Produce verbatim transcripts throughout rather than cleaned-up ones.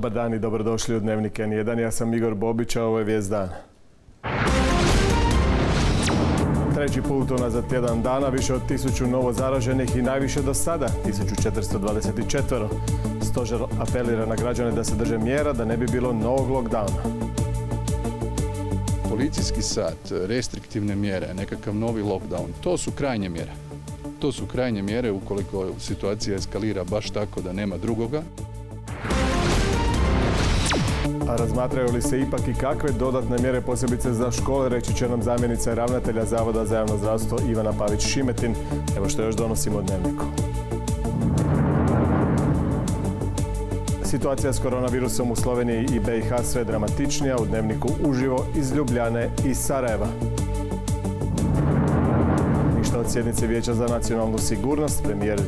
Dobar dan i dobrodošli u Dnevnik en jedan. Ja sam Igor Bobić, a ovo je Vijest dana. Treći poraz za tjedan dana, više od tisuću novo zaraženih i najviše do sada, tisuću četiristo dvadeset četiri. Stožer apelira na građane da se drže mjera, da ne bi bilo novog lockdowna. Policijski sat, restriktivne mjere, nekakav novi lockdown, to su krajnje mjere. To su krajnje mjere ukoliko situacija eskalira baš tako da nema drugoga. A razmatraju li se ipak i kakve dodatne mjere posebice za škole, reći će nam zamjenica ravnatelja Zavoda za javno zdravstvo Ivana Pavić Šimetin. Evo što još donosimo u Dnevniku. Situacija s koronavirusom u Sloveniji i be i ha sve dramatičnija. U Dnevniku uživo iz Ljubljane i Sarajeva. Ništa od sjednice Vijeća za nacionalnu sigurnost. Premijer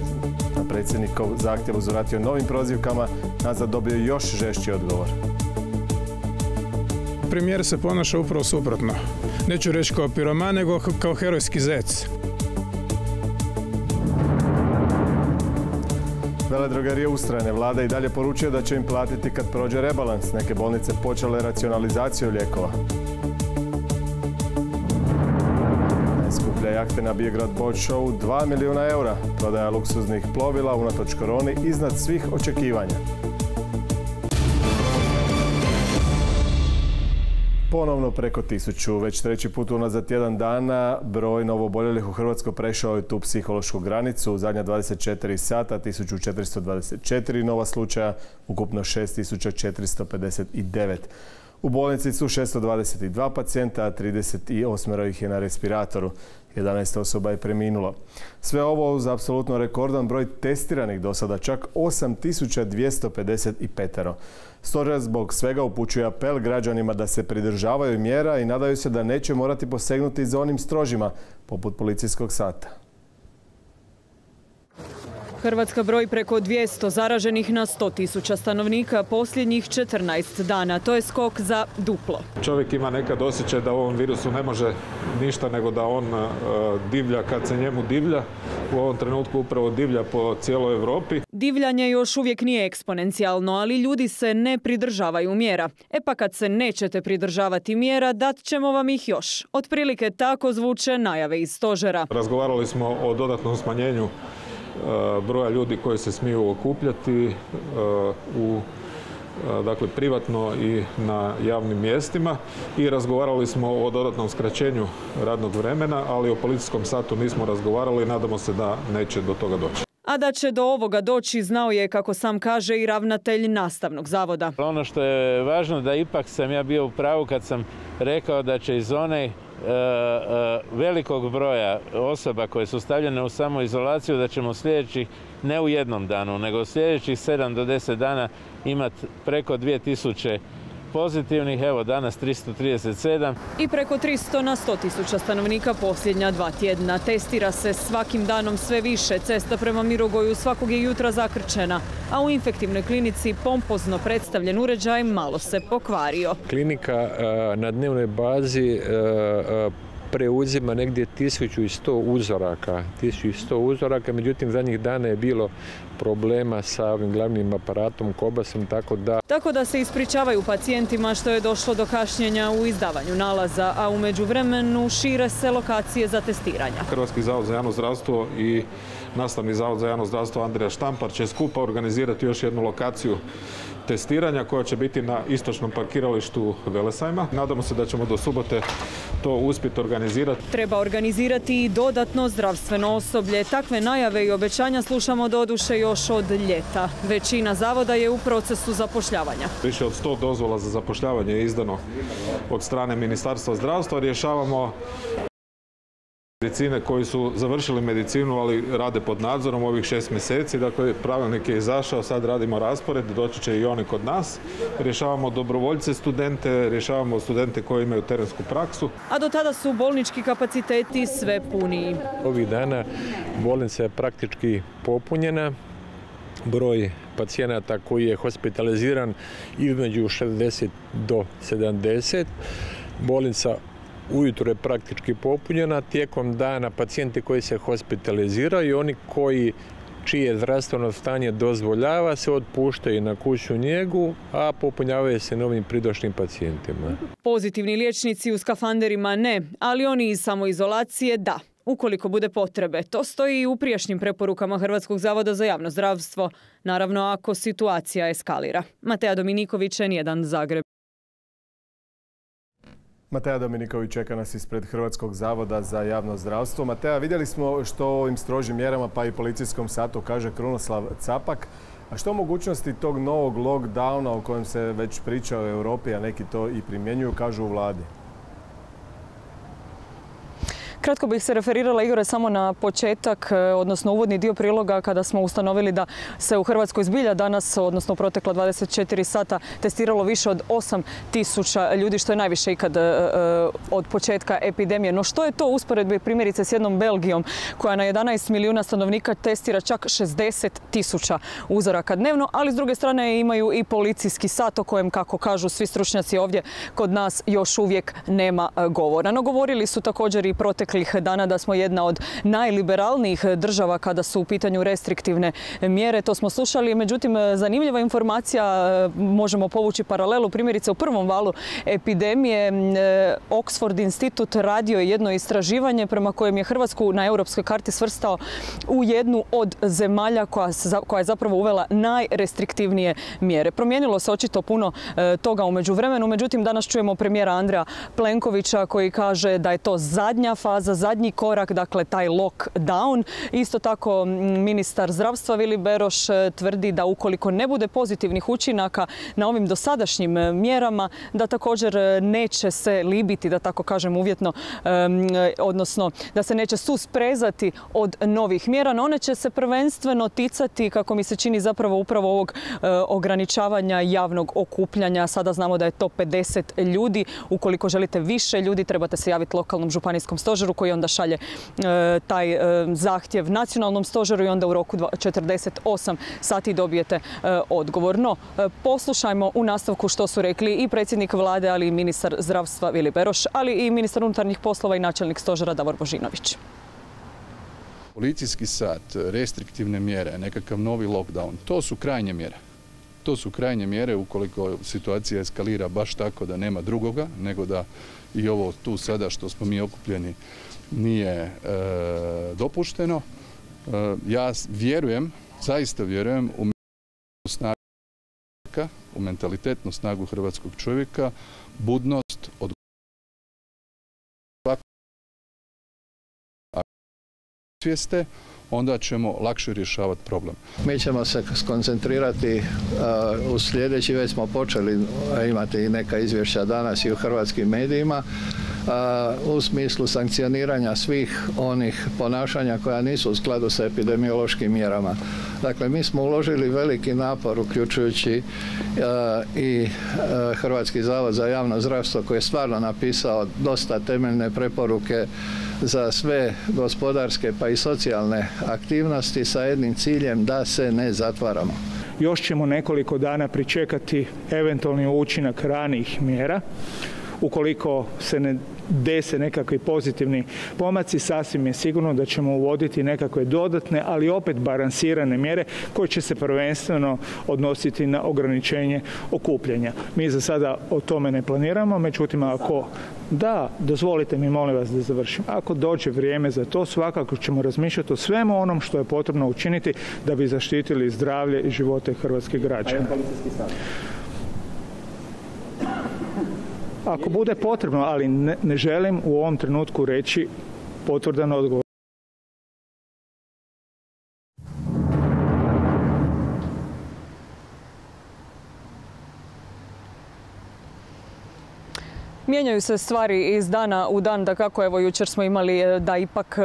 na predsjednikov zahtjev uzvratio novim prozivkama, nazad dobio još žešći odgovor. Premijer se ponaša upravo suprotno. Neću reći kao piroman, nego kao herojski zec. Veledrogerije ustrajne. Vlada i dalje poručuje da će im platiti kad prođe rebalans. Neke bolnice počele racionalizaciju lijekova. Najskuplja jahte na Beograd Boat Show dva milijuna eura. Prodaja luksuznih plovila unatoč koroni iznad svih očekivanja. Ponovno preko tisuću. Već treći put unazad tjedan dana broj novooboljelih u Hrvatskoj prešao je tu psihološku granicu. U zadnja dvadeset četiri sata tisuću četiristo dvadeset četiri nova slučaja, ukupno šest tisuća četiristo pedeset devet. U bolnici su šesto dvadeset dva pacijenta, trideset osam ih je na respiratoru. jedanaest osoba je preminulo. Sve ovo uz apsolutno rekordan broj testiranih do sada, čak osam tisuća dvjesto pedeset pet. Stožer zbog svega upućuje apel građanima da se pridržavaju mjera i nadaju se da neće morati posegnuti za onim strožima, poput policijskog sata. Hrvatska broji preko dvjesto zaraženih na sto tisuća stanovnika posljednjih četrnaest dana. To je skok za duplo. Čovjek ima nekad osjećaj da u ovom virusu ne može ništa nego da on divlja kad se njemu divlja. U ovom trenutku upravo divlja po cijeloj Europi. Divljanje još uvijek nije eksponencijalno, ali ljudi se ne pridržavaju mjera. E pa kad se nećete pridržavati mjera, dat ćemo vam ih još. Otprilike tako zvuče najave iz stožera. Razgovarali smo o dodatnom smanjenju broja ljudi koji se smiju okupljati u dakle privatno i na javnim mjestima i razgovarali smo o dodatnom skraćenju radnog vremena, ali o policijskom satu nismo razgovarali i nadamo se da neće do toga doći. A da će do ovoga doći znao je, kako sam kaže, i ravnatelj nastavnog zavoda. Ono što je važno da ipak sam ja bio u pravu kad sam rekao da će iz one velikog broja osoba koje su stavljene u samoizolaciju, da ćemo sljedećih, ne u jednom danu, nego sljedećih sedam do deset dana imati preko dvije tisuće pozitivnih, evo danas tristo trideset sedam. I preko tristo na sto tisuća stanovnika posljednja dva tjedna. Testira se svakim danom sve više. Cesta prema Mirogoju svakog je jutra zakrčena, a u infektivnoj klinici pompozno predstavljen uređaj malo se pokvario. Klinika na dnevnoj bazi preuzima negdje tisuću sto uzoraka, međutim zadnjih dana je bilo problema sa ovim glavnim aparatom, kobasom, tako da... Tako da se ispričavaju pacijentima što je došlo do kašnjenja u izdavanju nalaza, a u međuvremenu šire se lokacije za testiranja. Hrvatski zavod za javno zdravstvo i Nastavni zavod za javno zdravstvo Andrija Štampar će skupa organizirati još jednu lokaciju testiranja koja će biti na istočnom parkiralištu Velesajma. Nadamo se da ćemo do subote to uspjeti organizirati. Treba organizirati i dodatno zdravstveno osoblje. Takve najave i obećanja slušamo doduše još od ljeta. Većina zavoda je u procesu zapošljavanja. Više od sto dozvola za zapošljavanje je izdano od strane Ministarstva zdravstva. Rješavamo medicine koji su završili medicinu, ali rade pod nadzorom ovih šest mjeseci. Dakle, pravilnik je izašao, sad radimo raspored, doći će i oni kod nas. Rješavamo dobrovoljce studente, rješavamo studente koji imaju terensku praksu. A do tada su bolnički kapaciteti sve puniji. Ovih dana bolnica je praktički popunjena. Broj pacijenata koji je hospitaliziran između šezdeset do sedamdeset. Bolnica ujutro je praktički popunjena, tijekom dana pacijenti koji se hospitaliziraju i oni koji čije zdravstveno stanje dozvoljava se otpuštaju na kućnu njegu, a popunjavaju se novim pridošlim pacijentima. Pozitivni liječnici u skafanderima ne, ali oni iz samoizolacije da, ukoliko bude potrebe. To stoji i u prijašnjim preporukama Hrvatskog zavoda za javno zdravstvo, naravno ako situacija eskalira. Mateja Dominiković, en jedan Zagreb. Mateja Dominiković čeka nas ispred Hrvatskog zavoda za javno zdravstvo. Mateja, vidjeli smo što ovim strožim mjerama pa i policijskom satu kaže Krunoslav Capak. A što mogućnosti tog novog lockdowna o kojem se već priča u Europi, a neki to i primjenjuju, kažu u vladi? Kratko bih se referirala, Igore, samo na početak, odnosno uvodni dio priloga kada smo ustanovili da se u Hrvatskoj zbilja danas, odnosno protekla dvadeset četiri sata, testiralo više od osam tisuća ljudi, što je najviše ikad od početka epidemije. No što je to usporedbe primjerice s jednom Belgijom koja na jedanaest milijuna stanovnika testira čak šezdeset tisuća uzoraka dnevno, ali s druge strane imaju i policijski sat o kojem, kako kažu svi stručnjaci ovdje, kod nas još uvijek nema govora. No govorili su također i protekli dana da smo jedna od najliberalnijih država kada su u pitanju restriktivne mjere. To smo slušali. Međutim, zanimljiva informacija, možemo povući paralelu. Primjerice, u prvom valu epidemije Oxford institut radio je jedno istraživanje prema kojem je Hrvatsku na europskoj karti svrstao u jednu od zemalja koja je zapravo uvela najrestriktivnije mjere. Promijenilo se očito puno toga u međuvremenu. Međutim, danas čujemo premijera Andreja Plenkovića koji kaže da je to zadnja faza za zadnji korak, dakle taj lockdown. Isto tako ministar zdravstva Vili Beroš tvrdi da ukoliko ne bude pozitivnih učinaka na ovim dosadašnjim mjerama, da također neće se libiti, da tako kažem uvjetno, odnosno da se neće susprezati od novih mjera. No one će se prvenstveno ticati, kako mi se čini, zapravo upravo ovog ograničavanja javnog okupljanja. Sada znamo da je to pedeset ljudi. Ukoliko želite više ljudi, trebate se javiti lokalnom županijskom stožeru koji onda šalje e, taj e, zahtjev nacionalnom stožeru i onda u roku četrdeset osam sati dobijete e, odgovor. No, e, poslušajmo u nastavku što su rekli i predsjednik vlade, ali i ministar zdravstva Vili Beroš, ali i ministar unutarnjih poslova i načelnik stožera Davor Božinović. Policijski sat, restriktivne mjere, nekakav novi lockdown, to su krajnje mjere. To su krajnje mjere ukoliko situacija eskalira baš tako da nema drugoga, nego da i ovo tu sada što smo mi okupljeni nije e, dopušteno. E, ja vjerujem, zaista vjerujem u snagu čovjeka, u mentalitetnu snagu hrvatskog čovjeka, budnost, odgovornost. Ako svijeste, onda ćemo lakše rješavati problem. Mi ćemo se skoncentrirati uh, u sljedeći, već smo počeli imati i neka izvješća danas i u hrvatskim medijima, uh, u smislu sankcioniranja svih onih ponašanja koja nisu u skladu sa epidemiološkim mjerama. Dakle, mi smo uložili veliki napor, uključujući uh, i uh, Hrvatski zavod za javno zdravstvo, koji je stvarno napisao dosta temeljne preporuke za sve gospodarske pa i socijalne aktivnosti sa jednim ciljem da se ne zatvaramo. Još ćemo nekoliko dana pričekati eventualni učinak ranijih mjera. Ukoliko se ne dese nekakvi pozitivni pomaci, sasvim je sigurno da ćemo uvoditi nekakve dodatne, ali opet balansirane mjere koje će se prvenstveno odnositi na ograničenje okupljanja. Mi za sada o tome ne planiramo, međutim ako da, dozvolite mi molim vas da završim. Ako dođe vrijeme za to, svakako ćemo razmišljati o svemu onom što je potrebno učiniti da bi zaštitili zdravlje i živote hrvatskih građana. Ako bude potrebno, ali ne, ne želim u ovom trenutku reći potvrdan odgovor. Mijenjaju se stvari iz dana u dan, da kako evo jučer smo imali da ipak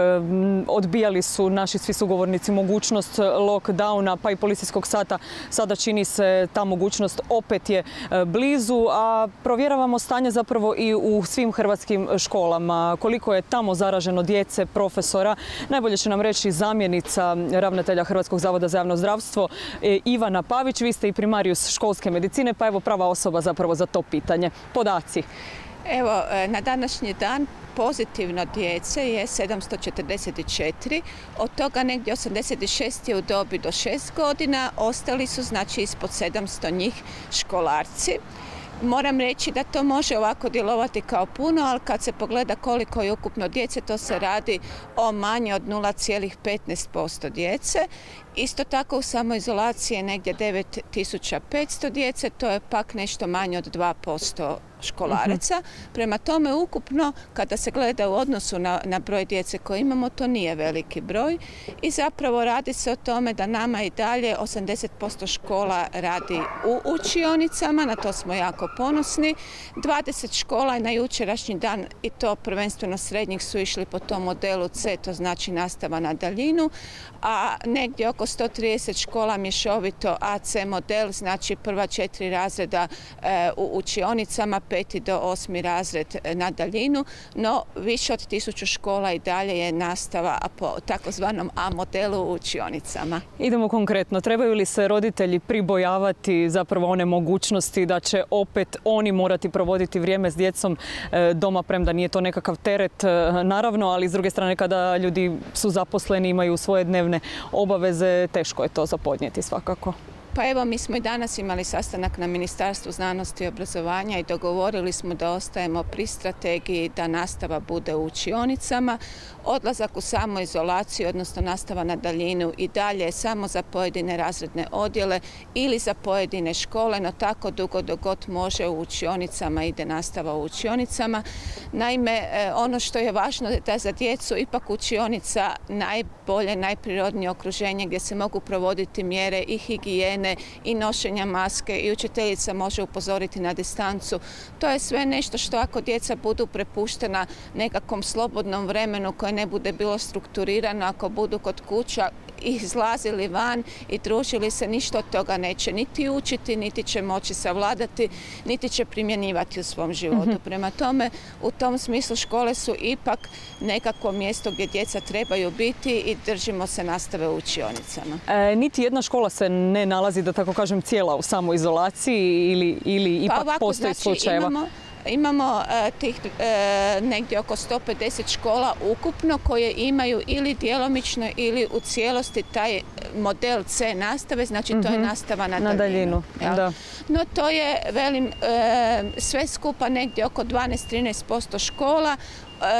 odbijali su naši svi sugovornici mogućnost lockdowna pa i policijskog sata. Sada čini se ta mogućnost opet je blizu, a provjeravamo stanje zapravo i u svim hrvatskim školama. Koliko je tamo zaraženo djece, profesora, najbolje će nam reći zamjenica ravnatelja Hrvatskog zavoda za javno zdravstvo Ivana Pavić. Vi ste i primarius školske medicine, pa evo prava osoba zapravo za to pitanje. Podaci. Evo, na današnji dan pozitivno djece je sedamsto četrdeset četiri, od toga negdje osamdeset šest je u dobi do šest godina, ostali su znači ispod sedamsto njih školarci. Moram reći da to može ovako djelovati kao puno, ali kad se pogleda koliko je ukupno djece, to se radi o manje od nula zarez petnaest posto djece. Isto tako u samoizolaciji je negdje devet tisuća petsto djece, to je pak nešto manje od dva posto školaraca. Prema tome ukupno, kada se gleda u odnosu na, na broj djece koje imamo, to nije veliki broj i zapravo radi se o tome da nama i dalje osamdeset posto škola radi u učionicama, na to smo jako ponosni. dvadeset škola je na jučerašnji dan i to prvenstveno srednjih su išli po tom modelu C, to znači nastava na daljinu, a negdje oko sto trideset škola mješovito A C model, znači prva četiri razreda e, u učionicama, peti do osmi razred na daljinu, no više od tisuću škola i dalje je nastava po takozvanom A modelu u učionicama. Idemo konkretno, trebaju li se roditelji pribojavati zapravo one mogućnosti da će opet oni morati provoditi vrijeme s djecom doma, premda nije to nekakav teret naravno, ali s druge strane kada ljudi su zaposleni, imaju svoje dnevne obaveze, teško je to za podnijeti svakako. Pa evo, mi smo i danas imali sastanak na Ministarstvu znanosti i obrazovanja i dogovorili smo da ostajemo pri strategiji da nastava bude u učionicama. Odlazak u samoizolaciju, odnosno nastava na daljinu i dalje samo za pojedine razredne odjele ili za pojedine škole, no tako dugo dok god može u učionicama ide nastava u učionicama. Naime, ono što je važno je da za djecu ipak učionica najbolje, najprirodnije okruženje gdje se mogu provoditi mjere i higijene i nošenja maske i učiteljica može upozoriti na distancu. To je sve nešto što ako djeca budu prepuštena nekakvom slobodnom vremenu koje ne bude bilo strukturirano, ako budu kod kuća izlazili van i družili se, ništa od toga neće niti učiti, niti će moći savladati, niti će primjenjivati u svom životu. Mm-hmm. Prema tome, u tom smislu škole su ipak nekako mjesto gdje djeca trebaju biti i držimo se nastave u učionicama. E, niti jedna škola se ne nalazi, da tako kažem, cijela u samoizolaciji ili, ili ipak pa ovako, postoji znači, slučajeva? Imamo... Imamo e, tih e, negdje oko sto pedeset škola ukupno koje imaju ili djelomično ili u cijelosti taj model C nastave, znači to je nastava na, na daljinu. daljinu. Da. No to je velim, e, sve skupa negdje oko dvanaest do trinaest posto škola,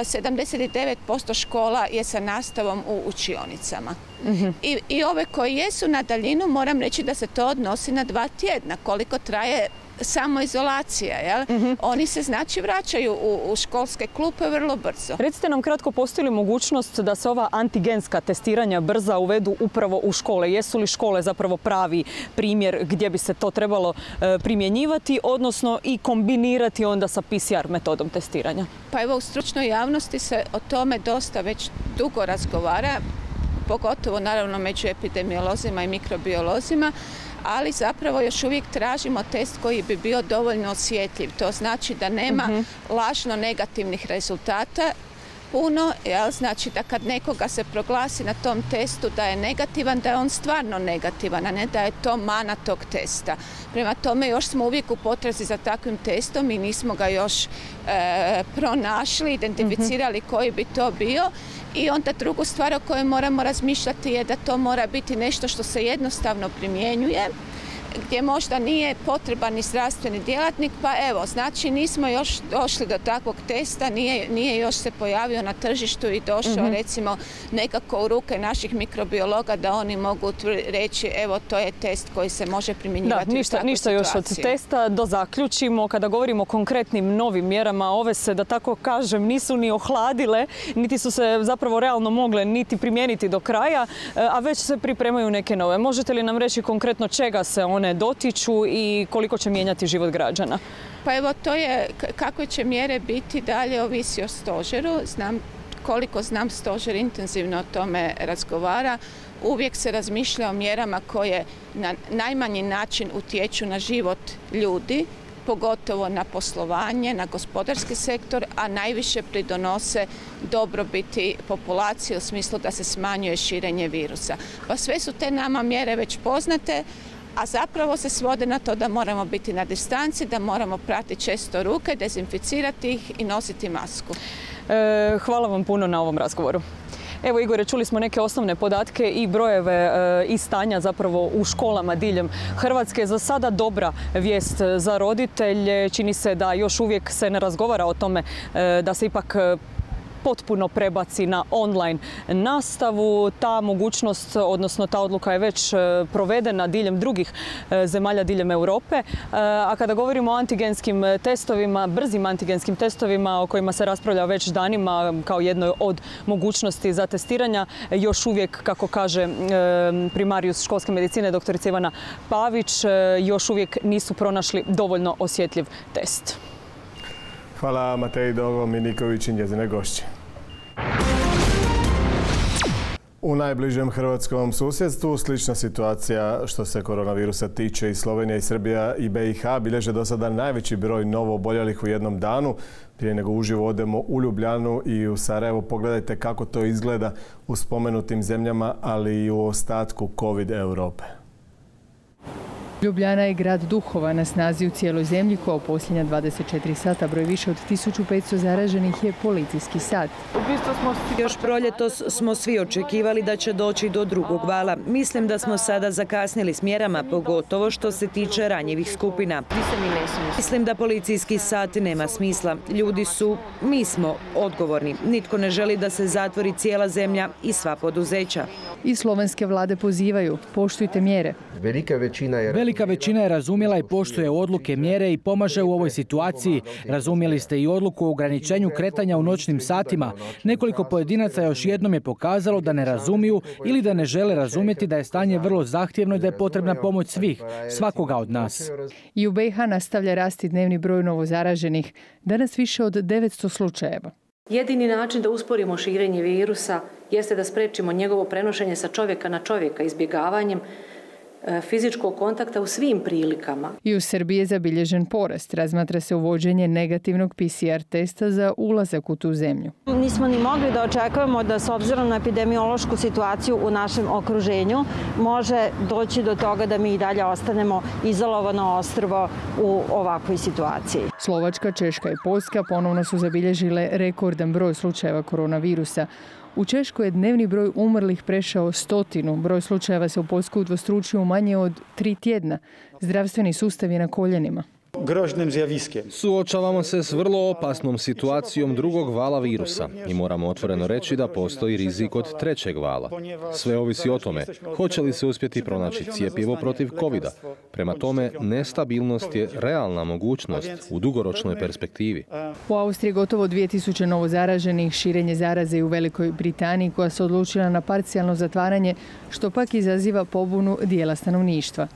sedamdeset devet posto škola je sa nastavom u učionicama. Mm-hmm. I, I ove koje jesu na daljinu, moram reći da se to odnosi na dva tjedna, koliko traje samoizolacija, jel? Mm-hmm. Oni se znači vraćaju u, u školske klupe vrlo brzo. Recite nam kratko, postoji li mogućnost da se ova antigenska testiranja brza uvedu upravo u škole? Jesu li škole zapravo pravi primjer gdje bi se to trebalo primjenjivati, odnosno i kombinirati onda sa P C R metodom testiranja? Pa evo, u stručnoj javnosti se o tome dosta već dugo razgovara, pogotovo naravno među epidemiolozima i mikrobiolozima, ali zapravo još uvijek tražimo test koji bi bio dovoljno osjetljiv. To znači da nema [S2] Uh-huh. [S1] Lažno negativnih rezultata puno, jel? Znači da kad nekoga se proglasi na tom testu da je negativan, da je on stvarno negativan, a ne da je to mana tog testa. Prema tome još smo uvijek u potrazi za takvim testom i nismo ga još e, pronašli, identificirali [S2] Uh-huh. [S1] Koji bi to bio. I onda drugu stvar o kojoj moramo razmišljati je da to mora biti nešto što se jednostavno primjenjuje, gdje možda nije potreban ni zdravstveni djelatnik, pa evo, znači nismo još došli do takvog testa, nije, nije još se pojavio na tržištu i došao mm-hmm. recimo nekako u ruke naših mikrobiologa da oni mogu reći evo to je test koji se može primjenjivati da, ništa, u takvu ništa situaciju. Još od testa do zaključimo, kada govorimo o konkretnim novim mjerama, ove se da tako kažem nisu ni ohladile, niti su se zapravo realno mogle niti primijeniti do kraja, a već se pripremaju neke nove. Možete li nam reći konkretno čega se one dotiču i koliko će mijenjati život građana? Pa evo, to je, kakve će mjere biti dalje ovisi o stožeru. Znam, koliko znam, stožer intenzivno o tome razgovara. Uvijek se razmišlja o mjerama koje na najmanji način utječu na život ljudi, pogotovo na poslovanje, na gospodarski sektor, a najviše pridonose dobrobiti populacije u smislu da se smanjuje širenje virusa. Pa sve su te nama mjere već poznate, a zapravo se svode na to da moramo biti na distanci, da moramo prati često ruke, dezinficirati ih i nositi masku. E, hvala vam puno na ovom razgovoru. Evo, Igore, čuli smo neke osnovne podatke i brojeve e, i stanja zapravo u školama diljem Hrvatske. Za sada dobra vijest za roditelje. Čini se da još uvijek se ne razgovara o tome e, da se ipak potpuno prebaci na online nastavu. Ta mogućnost, odnosno ta odluka je već provedena diljem drugih zemalja, diljem Europe. A kada govorimo o antigenskim testovima, brzim antigenskim testovima o kojima se raspravlja već danima kao jednoj od mogućnosti za testiranja, još uvijek, kako kaže primarijus školske medicine, doktorica Ivana Pavić, još uvijek nisu pronašli dovoljno osjetljiv test. Hvala Mateji Dominiković i njezine gošće. U najbližem hrvatskom susjedstvu slična situacija što se koronavirusa tiče. I Slovenija, i Srbija, i B i H bilježe do sada najveći broj novo oboljelih u jednom danu. Prije nego uživo odemo u Ljubljanu i u Sarajevo, pogledajte kako to izgleda u spomenutim zemljama, ali i u ostatku COVID Europe. Ljubljana je grad duhova, na snazi u cijeloj zemlji, koja u posljednja dvadeset četiri sata broj više od tisuću petsto zaraženih je policijski sat. Još proljetos smo svi očekivali da će doći do drugog vala. Mislim da smo sada zakasnili s mjerama, pogotovo što se tiče ranjivih skupina. Mislim da policijski sat nema smisla. Ljudi su, mi smo, odgovorni. Nitko ne želi da se zatvori cijela zemlja i sva poduzeća. I slovenske vlade pozivaju, poštujte mjere. Velika većina je Velika većina je razumjela i poštuje odluke, mjere i pomaže u ovoj situaciji. Razumjeli ste i odluku o ograničenju kretanja u noćnim satima. Nekoliko pojedinaca još jednom je pokazalo da ne razumiju ili da ne žele razumjeti da je stanje vrlo zahtjevno i da je potrebna pomoć svih, svakoga od nas. I u B i H nastavlja rasti dnevni broj novozaraženih. Danas više od devetsto slučajeva. Jedini način da usporimo širenje virusa jeste da sprečimo njegovo prenošenje sa čovjeka na čovjeka izbjegavanjem fizičkog kontakta u svim prilikama. I u Srbiji je zabilježen porast. Razmatra se uvođenje negativnog P C R testa za ulazak u tu zemlju. Nismo ni mogli da očekujemo da, s obzirom na epidemiološku situaciju u našem okruženju, može doći do toga da mi i dalje ostanemo izolovano ostrvo u ovakvoj situaciji. Slovačka, Češka i Poljska ponovno su zabilježile rekordan broj slučajeva koronavirusa. U Češkoj je dnevni broj umrlih prešao stotinu. Broj slučajeva se u Poljskoj udvostručio u manje od tri tjedna. Zdravstveni sustav je na koljenima. Suočavamo se s vrlo opasnom situacijom drugog vala virusa i moramo otvoreno reći da postoji rizik od trećeg vala. Sve ovisi o tome hoće li se uspjeti pronaći cjepivo protiv covida. Prema tome, nestabilnost je realna mogućnost u dugoročnoj perspektivi. U Austriji gotovo dvije tisuće novozaraženih, širenje zaraze i u Velikoj Britaniji, koja se odlučila na parcijalno zatvaranje, što pak izaziva pobunu dijela stanovništva.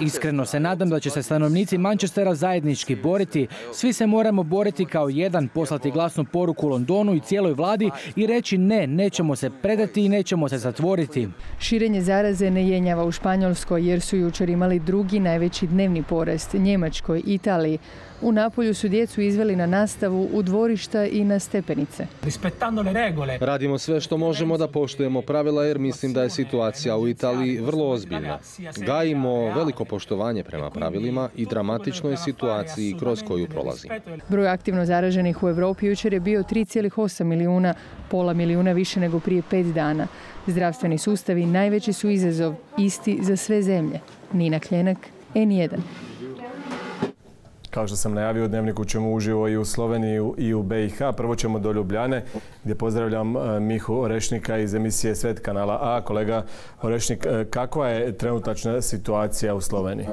Iskreno se nadam da će se stanovnici Manchestera zajednički boriti. Svi se moramo boriti kao jedan, poslati glasnu poruku Londonu i cijeloj vladi i reći ne, nećemo se predati i nećemo se zatvoriti. Širenje zaraze ne jenjava u Španjolskoj, jer su jučer imali drugi najveći dnevni porast, Njemačkoj i Italiji. U Napolju su djecu izveli na nastavu u dvorišta i na stepenice. Radimo sve što možemo da poštujemo pravila, jer mislim da je situacija u Italiji vrlo ozbiljna. Gajimo veliko poštovanje prema pravilima i dramatičnoj situaciji kroz koju prolazi. Broj aktivno zaraženih u Evropi jučer je bio tri zarez osam milijuna, pola milijuna više nego prije pet dana. Zdravstveni sustavi najveći su izazov, isti za sve zemlje. Nina Kljenak, N jedan. Kao što sam najavio, u Dnevniku ćemo uživo i u Sloveniju i u B i H. Prvo ćemo do Ljubljane, gdje pozdravljam Mihu Orešnika iz emisije Svet kanala A. Kolega Orešnik, kakva je trenutačna situacija u Sloveniji?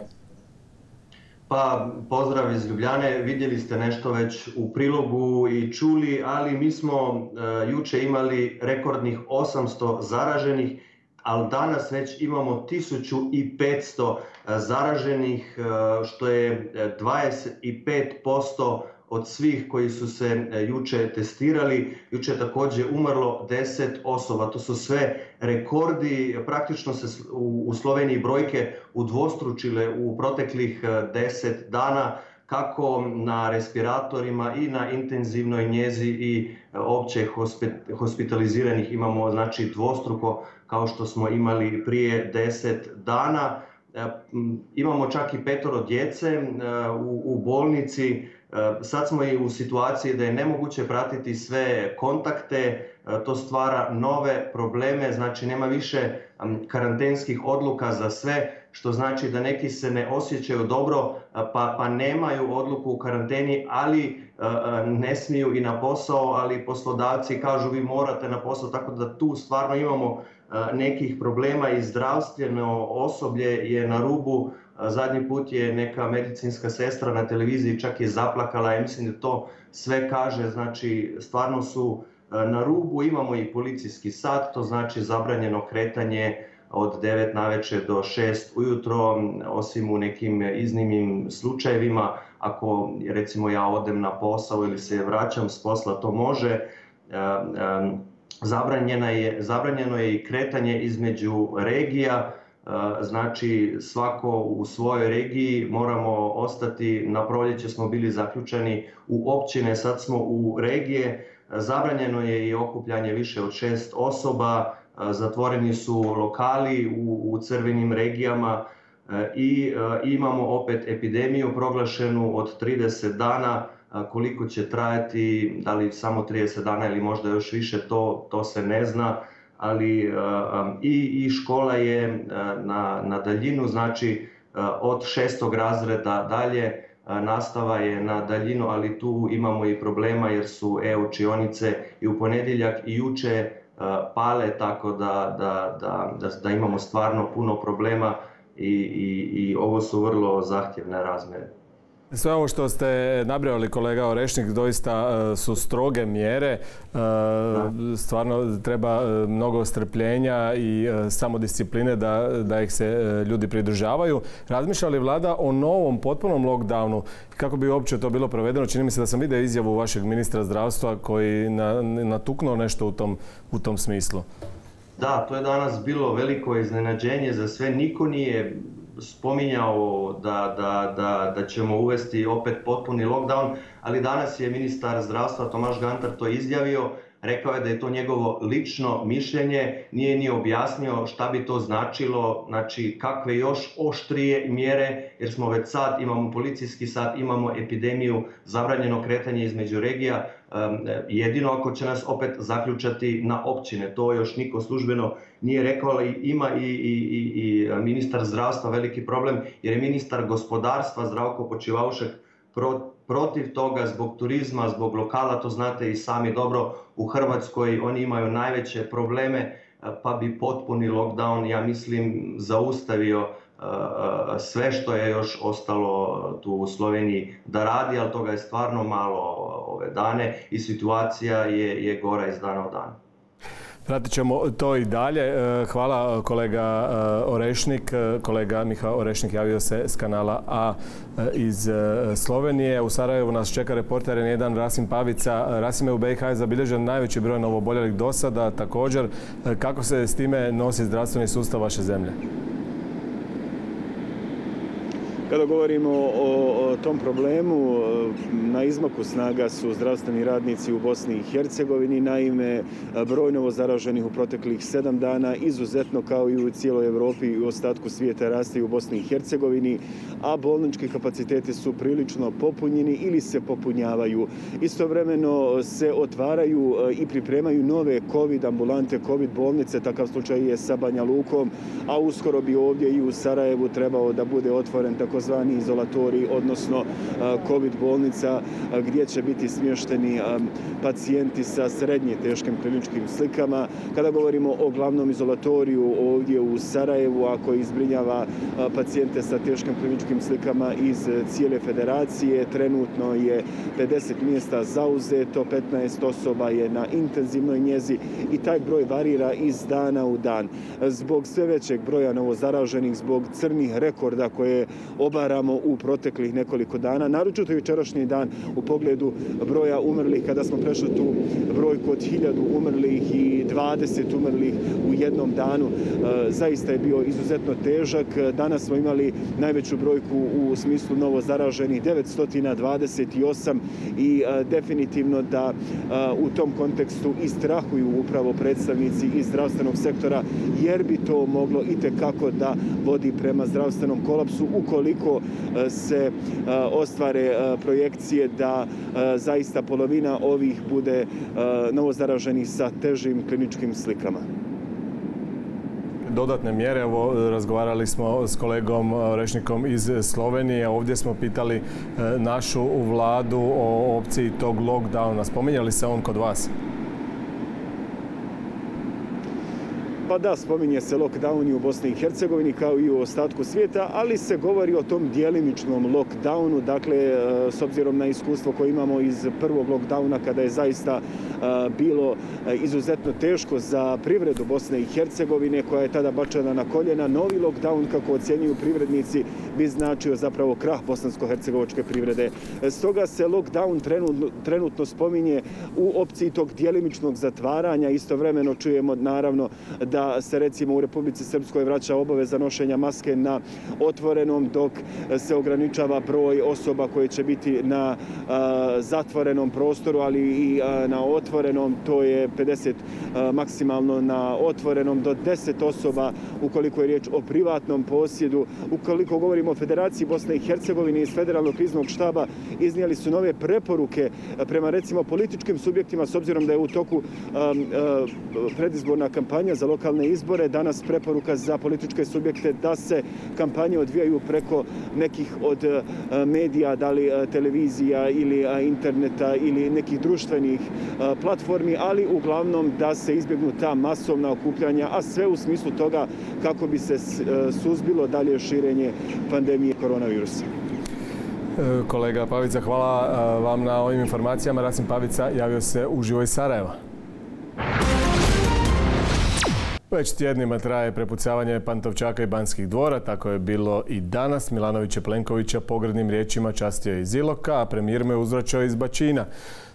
Pa, pozdrav iz Ljubljane. Vidjeli ste nešto već u prilogu i čuli, ali mi smo juče imali rekordnih osamsto zaraženih, ali danas već imamo tisuću petsto zaraženih, što je dvadeset pet posto od svih koji su se juče testirali. Juče je također umrlo deset osoba. To su sve rekordi. Praktično se u Sloveniji brojke udvostručile u proteklih deset dana, kako na respiratorima i na intenzivnoj njezi i opće hospitaliziranih imamo, znači, dvostruko kao što smo imali prije deset dana. Imamo čak i petoro djece u bolnici. Sad smo i u situaciji da je nemoguće pratiti sve kontakte, to stvara nove probleme, znači nema više karantenskih odluka za sve, što znači da neki se ne osjećaju dobro pa, pa nemaju odluku u karanteni, ali ne smiju i na posao, ali poslodavci kažu vi morate na posao, tako da tu stvarno imamo nekih problema i zdravstveno osoblje je na rubu. Zadnji put je neka medicinska sestra na televiziji čak je zaplakala, ja mislim da to sve kaže, znači stvarno su na rubu. Imamo i policijski sat, to znači zabranjeno kretanje od devet naveče do šest ujutro, osim u nekim iznimnim slučajevima. Ako recimo ja odem na posao ili se vraćam s posla, to može. Zabranjeno je, zabranjeno je i kretanje između regija, znači svako u svojoj regiji moramo ostati, na proljeće smo bili zaključeni u općine, sad smo u regije. Zabranjeno je i okupljanje više od šest osoba, zatvoreni su lokali u, u crvenim regijama i imamo opet epidemiju proglašenu od trideset dana. Koliko će trajati, da li samo trideset dana ili možda još više, to, to se ne zna, ali i, i škola je na, na daljinu, znači od šestog razreda dalje nastava je na daljinu, ali tu imamo i problema jer su e-učionice i u ponedjeljak i juče pale, tako da, da, da, da, da imamo stvarno puno problema i, i, i ovo su vrlo zahtjevne razmjere. Sve ovo što ste nabrojali, kolega Orešnik, doista su stroge mjere. Stvarno treba mnogo strpljenja i samodiscipline da, da ih se ljudi pridržavaju. Razmišlja li vlada o novom potpunom lockdownu? Kako bi uopće to bilo provedeno? Čini mi se da sam vidio izjavu vašeg ministra zdravstva koji na, natuknuo nešto u tom, u tom smislu. Da, to je danas bilo veliko iznenađenje za sve. Niko nije spominjao da, da, da, da ćemo uvesti opet potpuni lockdown, ali danas je ministar zdravstva Tomaž Gantar to izjavio. Rekao je da je to njegovo lično mišljenje, nije ni objasnio šta bi to značilo, znači kakve još oštrije mjere, jer smo već sad, imamo policijski sat, imamo epidemiju, zabranjeno kretanje između regija, jedino ako će nas opet zaključati na općine. To još niko službeno nije rekao, ali ima i, i, i ministar zdravstva veliki problem, jer je ministar gospodarstva Zdravko Počivavšek protiv Protiv toga, zbog turizma, zbog lokala, to znate i sami dobro, u Hrvatskoj oni imaju najveće probleme, pa bi potpuni lockdown, ja mislim, zaustavio sve što je još ostalo tu u Sloveniji da radi, ali toga je stvarno malo ove dane i situacija je, je gora iz dana u dan. Pratit ćemo to i dalje. Hvala kolega Orešnik. Kolega Mihael Orešnik javio se s kanala A iz Slovenije. U Sarajevu nas čeka reporter en jedan Rasim Pavica. Rasim, je u B i H je zabilježen najveći broj novoboljelih do sada. Također, kako se s time nosi zdravstveni sustav vaše zemlje? Kada govorimo o tom problemu, na izmaku snaga su zdravstveni radnici u Bosni i Hercegovini. Naime, broj novo zaraženih u proteklih sedam dana izuzetno, kao i u cijeloj Evropi i u ostatku svijeta, raste u Bosni i Hercegovini, a bolnički kapaciteti su prilično popunjeni ili se popunjavaju. Istovremeno se otvaraju i pripremaju nove COVID ambulante, COVID bolnice. Takav slučaj je sa Banja Lukom, a uskoro bi ovdje i u Sarajevu trebao da bude otvoren takozvani izolatorij, odnosno COVID bolnica gdje će biti smješteni pacijenti sa srednje teškim kliničkim slikama. Kada govorimo o glavnom izolatoriju ovdje u Sarajevu, a koji zbrinjava pacijente sa teškim kliničkim slikama iz cijele federacije, trenutno je pedeset mjesta zauzeto, petnaest osoba je na intenzivnoj njezi i taj broj varira iz dana u dan. Zbog sve većeg broja novozaraženih, zbog crnih rekorda koje obavljaju obaramo u proteklih nekoliko dana. Naročito jučerašnji dan u pogledu broja umrlih, kada smo prešli tu brojku od hiljadu umrlih i dvadeset umrlih u jednom danu, zaista je bio izuzetno težak. Danas smo imali najveću brojku u smislu novo zaraženih, devetsto dvadeset osam, i definitivno da u tom kontekstu i strahuju upravo predstavnici iz zdravstvenog sektora, jer bi to moglo itekako da vodi prema zdravstvenom kolapsu ukoliko se ostvare projekcije da zaista polovina ovih bude novo zaraženih sa težim kliničkim slikama. Dodatne mjere, evo razgovarali smo s kolegom Orešnikom iz Slovenije, ovdje smo pitali našu vladu o opciji tog lockdowna. Spominje li se on kod vas? Pa da, spominje se lockdowni u Bosni i Hercegovini kao i u ostatku svijeta, ali se govori o tom dijelimičnom lockdownu. Dakle, s obzirom na iskustvo koje imamo iz prvog lockdowna, kada je zaista bilo izuzetno teško za privredu Bosne i Hercegovine, koja je tada bačena na koljena, novi lockdown, kako ocjenjuju privrednici, bi značio zapravo krah bosansko-hercegovačke privrede. Stoga se lockdown trenutno spominje u opciji tog dijelimičnog zatvaranja. Istovremeno čujemo, naravno, da se recimo u Republici Srpskoj vraća obaveza nošenja maske na otvorenom, dok se ograničava broj osoba koje će biti na zatvorenom prostoru, ali i na otvorenom. To je pedeset maksimalno na otvorenom, do deset osoba ukoliko je riječ o privatnom posjedu. Ukoliko govorimo o Federaciji Bosne i Hercegovine, iz Federalnog kriznog štaba iznijeli su nove preporuke prema recimo političkim subjektima, s obzirom da je u toku predizborna kampanja za lokalne izbore. Danas preporuka za političke subjekte da se kampanje odvijaju preko nekih od medija, da li televizija ili interneta ili nekih društvenih platformi, ali uglavnom da se izbjegnu ta masovna okupljanja, a sve u smislu toga kako bi se suzbilo dalje širenje pandemije koronavirusa. Kolega Pavica, hvala vam na ovim informacijama. Rasim Pavica javio se uživo iz Sarajeva. Već tjednima traje prepucavanje Pantovčaka i Banskih dvora. Tako je bilo i danas. Milanović je Plenkovića pogrdnim riječima častio iz Iloka, a premijer mu je uzvraćao iz Bačina.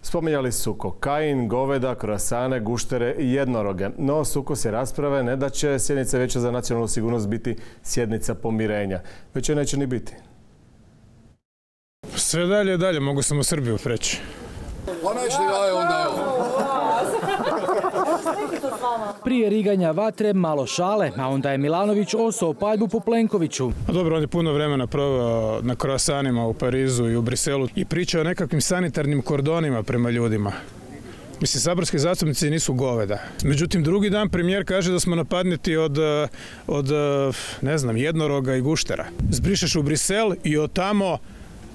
Spominjali su kokain, goveda, kroasane, guštere i jednoroge. No, sukus je rasprave ne da će sjednica Vijeća za nacionalnu sigurnost biti sjednica pomirenja. Već je neće ni biti. Sve dalje i dalje, mogu sam u Srbiju preći. Onaj što je onda Prije riganja vatre malo šale, a onda je Milanović osao paljbu po Plenkoviću. Dobro, on je puno vremena proveo na kroasanima u Parizu i u Briselu i pričao o nekakvim sanitarnim kordonima prema ljudima. Mislim, saborski zastupnici nisu goveda. Međutim, drugi dan premijer kaže da smo napadniti od, od ne znam, jednoroga i guštera. Zbrišeš u Brisel i od tamo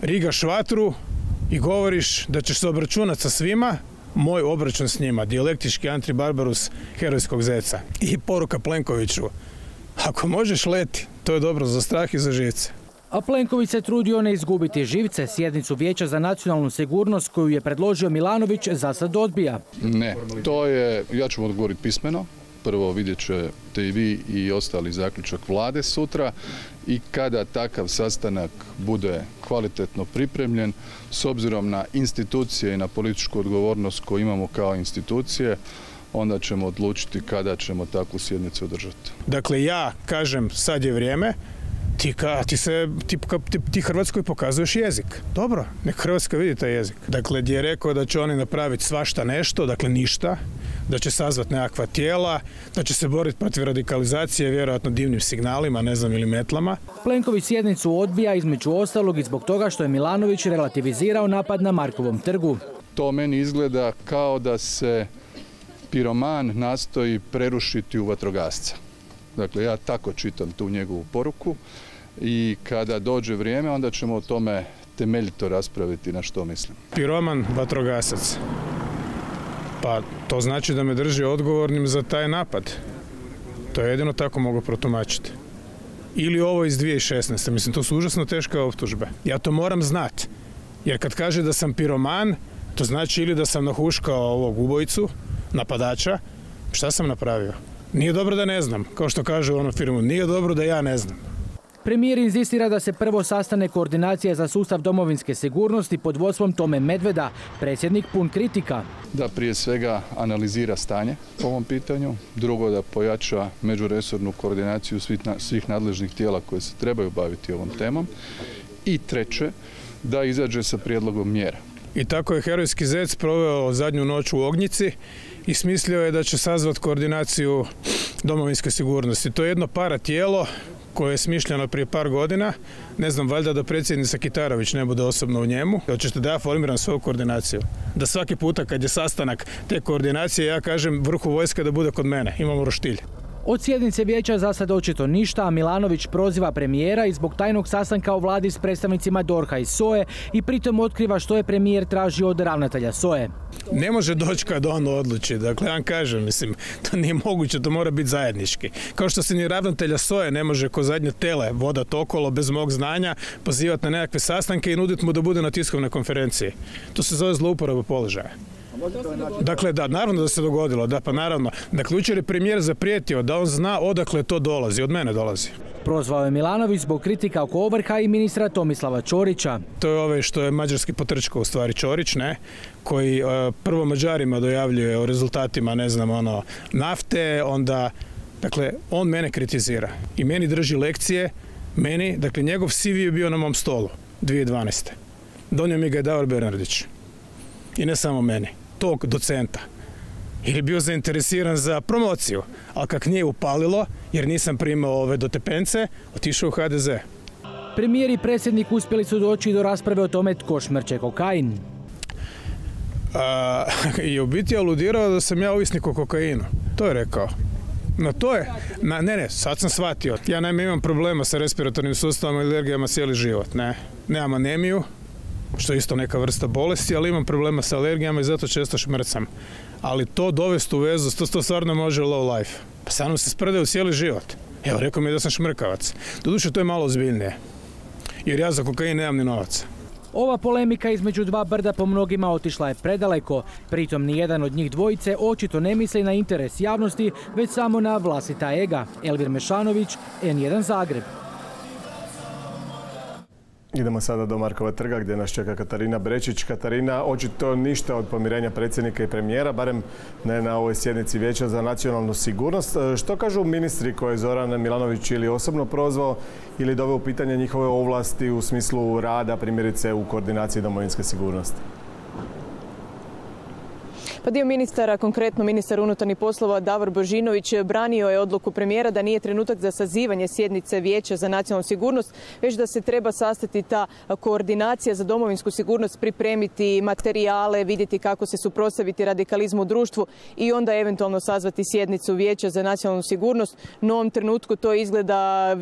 rigaš vatru i govoriš da ćeš se obračunati sa svima. Moj obračun s njima, dijalektički antibarbarus herojskog zeca. I poruka Plenkoviću, ako možeš leti, to je dobro za strah i za živce. A Plenković se trudio ne izgubiti živce. Sjednicu Vijeća za nacionalnu sigurnost koju je predložio Milanović za sad odbija. Ne, to je, ja ću vam odgovoriti pismeno. Prvo vidjet ćete i vi i ostali zaključak vlade sutra, i kada takav sastanak bude kvalitetno pripremljen, s obzirom na institucije i na političku odgovornost koju imamo kao institucije, onda ćemo odlučiti kada ćemo takvu sjednicu održati. Dakle, ja kažem sad je vrijeme, ti, ka, ti, se, ti, ka, ti, ti Hrvatskoj pokazuješ jezik. Dobro, nek Hrvatska vidi taj jezik. Dakle, gdje je rekao da će oni napraviti svašta nešto, dakle ništa, da će sazvati nekakva tijela, da će se boriti protiv radikalizacije, vjerojatno divnim signalima, ne znam, ili metlama. Plenković sjednicu odbija između ostalog i zbog toga što je Milanović relativizirao napad na Markovom trgu. To meni izgleda kao da se piroman nastoji prerušiti u vatrogasca. Dakle, ja tako čitam tu njegovu poruku i kada dođe vrijeme, onda ćemo o tome temeljito raspraviti na što mislim. Piroman, vatrogasac. Pa to znači da me drži odgovornim za taj napad. To je jedino tako mogu protumačiti. Ili ovo iz dvije tisuće šesnaeste. Mislim, to su užasno teške optužbe. Ja to moram znati. Jer kad kaže da sam piroman, to znači ili da sam nahuškao ovog ubojicu, napadača. Šta sam napravio? Nije dobro da ne znam. Kao što kaže u onom filmu, nije dobro da ja ne znam. Premijer inzistira da se prvo sastane koordinacija za sustav domovinske sigurnosti pod vodstvom Tome Medveda, predsjednik pun kritika. Da prije svega analizira stanje po ovom pitanju, drugo da pojača međuresornu koordinaciju svih nadležnih tijela koje se trebaju baviti ovom temom i treće da izađe sa prijedlogom mjera. I tako je herojski Zec proveo zadnju noć u Ognjici i smislio je da će sazvati koordinaciju domovinske sigurnosti. To je jedno para tijelo koje je smišljeno prije par godina. Ne znam, valjda da predsjednica Kitarović ne bude osobno u njemu. Hoćete da ja formiram svoju koordinaciju? Da svaki puta kad je sastanak te koordinacije ja kažem vrhu vojska da bude kod mene. Imamo roštilj. Od sjednice vijeća za sad očito ništa, a Milanović proziva premijera i zbog tajnog sastanka u vladi s predstavnicima D O R H-a i S O E i pritom otkriva što je premijer tražio od ravnatelja S O E. Ne može doći kada on odluči. Dakle, ja vam kažem, mislim, to nije moguće, to mora biti zajednički. Kao što se ni ravnatelja S O E ne može ko zadnje tele vodati okolo bez mog znanja, pozivati na nekakve sastanke i nuditi mu da bude na tiskovnoj konferenciji. To se zove zlouporaba položaja. Dakle, da, naravno da se dogodilo, da, pa naravno. Dakle, jučer je premijer zaprijetio da on zna odakle to dolazi, od mene dolazi. Prozvao je Milanović zbog kritika oko ovrha i ministra Tomislava Ćorića. To je ovaj što je mađarski potrčko, u stvari Ćorić, ne? Koji prvo Mađarima dojavljuje o rezultatima, ne znam, ono, nafte, onda, dakle, on mene kritizira i meni drži lekcije, meni, dakle, njegov C V je bio na mom stolu, dvije tisuće dvanaeste. Donio mi ga je Davor Bernardić i ne samo meni. Tog docenta. Jer je bio zainteresiran za promociju, ali kak nije upalilo, jer nisam primao ove dotepence, otišao u H D Z. Premijer i predsjednik uspjeli su doći do rasprave o tome tko šmrče kokain. A, I u biti aludirao da sam ja ovisnik o kokainu. To je rekao. No to je, na, ne ne, sad sam shvatio. Ja naime imam problema sa respiratornim sustavom i alergijama cijeli život. Ne. Nemam anemiju, što je isto neka vrsta bolesti, ali imam problema sa alergijama i zato često šmrcam. Ali to dovesti u vezu, to, to stvarno može low life. Pa sa mnom se sprdaju cijeli život. Evo, rekao mi je da sam šmrkavac. Doduše, to je malo ozbiljnije, jer ja za kokain nemam ni novaca. Ova polemika između dva brda po mnogima otišla je predaleko. Pritom, nijedan od njih dvojice očito ne misli na interes javnosti, već samo na vlastita ega. Elvir Mešanović, N jedan Zagreb. Idemo sada do Markova trga gdje nas čeka Katarina Brečić. Katarina, očito ništa od pomirenja predsjednika i premijera, barem ne na ovoj sjednici Vijeća za nacionalnu sigurnost. Što kažu ministri koje je Zoran Milanović ili osobno prozvao ili doveo u pitanje njihove ovlasti u smislu rada, primjerice u koordinaciji domovinske sigurnosti? Pa dio ministara, konkretno ministar unutarnjih poslova Davor Božinović, branio je odluku premijera da nije trenutak za sazivanje sjednice Vijeća za nacionalnu sigurnost, već da se treba sastati ta koordinacija za domovinsku sigurnost, pripremiti materijale, vidjeti kako se suprotstaviti radikalizmu u društvu i onda eventualno sazvati sjednicu Vijeća za nacionalnu sigurnost. No u ovom trenutku to izgleda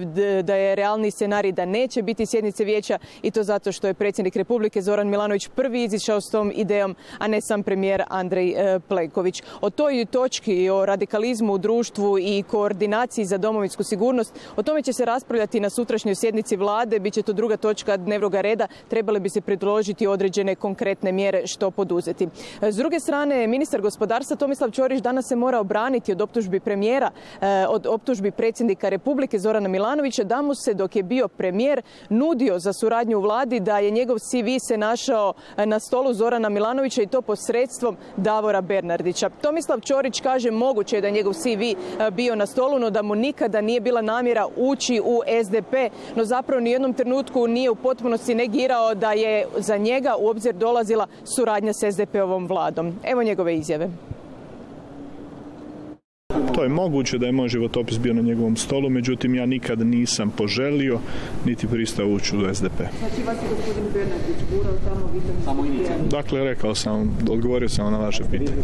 da je realni scenarij da neće biti sjednice Vijeća i to zato što je predsjednik Republike Zoran Milanović prvi izišao s tom idejom, a ne sam premijer Andrej Plenković. O toj točki, o radikalizmu u društvu i koordinaciji za domovinsku sigurnost, o tome će se raspravljati na sutrašnjoj sjednici vlade, bit će to druga točka dnevnog reda, trebale bi se predložiti određene konkretne mjere što poduzeti. S druge strane, ministar gospodarstva Tomislav Ćorić danas se mora obraniti od optužbi premijera, od optužbi predsjednika Republike Zorana Milanovića, da mu se dok je bio premijer nudio za suradnju u vladi, da je njegov C V se našao na stolu Zorana Milanovića i to posredstvom da Davora Bernardića. Tomislav Ćorić kaže moguće je da je njegov C V bio na stolu, no da mu nikada nije bila namjera ući u S D P, no zapravo ni u jednom trenutku nije u potpunosti negirao da je za njega u obzir dolazila suradnja s S D P-ovom vladom. Evo njegove izjave. To je moguće da je moj životopis bio na njegovom stolu, međutim ja nikad nisam poželio niti pristao ući u S D P. Znači vas je gospodin Bernardić gurao samo samo inicijalno? Dakle, rekao sam, odgovorio sam na vaše pitanje.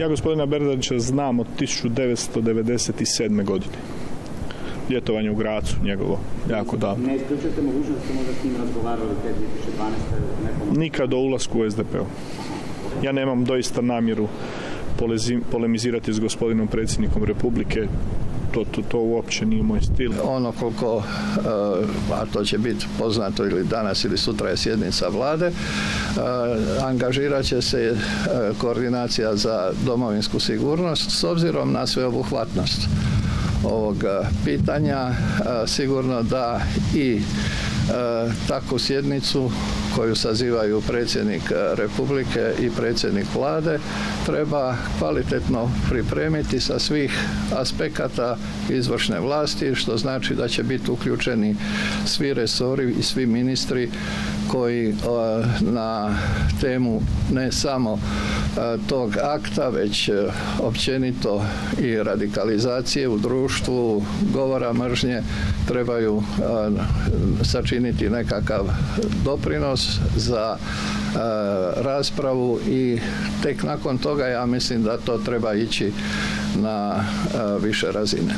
Ja gospodina Bernardića znam od tisuću devetsto devedeset sedme. godine. Ljetovanje u Gracu njegovo, jako davno. Ne isključujete mogućnost da ste možda s njim razgovarali te dvije tisuće dvanaeste. Nikad o ulasku u S D P-u. Ja nemam doista namjeru polemizirati s gospodinom predsjednikom Republike, to, to, to uopće nije moj stil. Ono koliko, a to će biti poznato ili danas ili sutra je sjednica vlade, angažirat će se koordinacija za domovinsku sigurnost s obzirom na sveobuhvatnost. ovog pitanja. Sigurno da i takvu sjednicu koju sazivaju predsjednik Republike i predsjednik vlade treba kvalitetno pripremiti sa svih aspekata izvršne vlasti, što znači da će biti uključeni svi resori i svi ministri koji na temu ne samo tog akta, već općenito i radikalizacije u društvu, govora mržnje, trebaju sačiniti nekakav doprinos za raspravu i tek nakon toga ja mislim da to treba ići na više razine.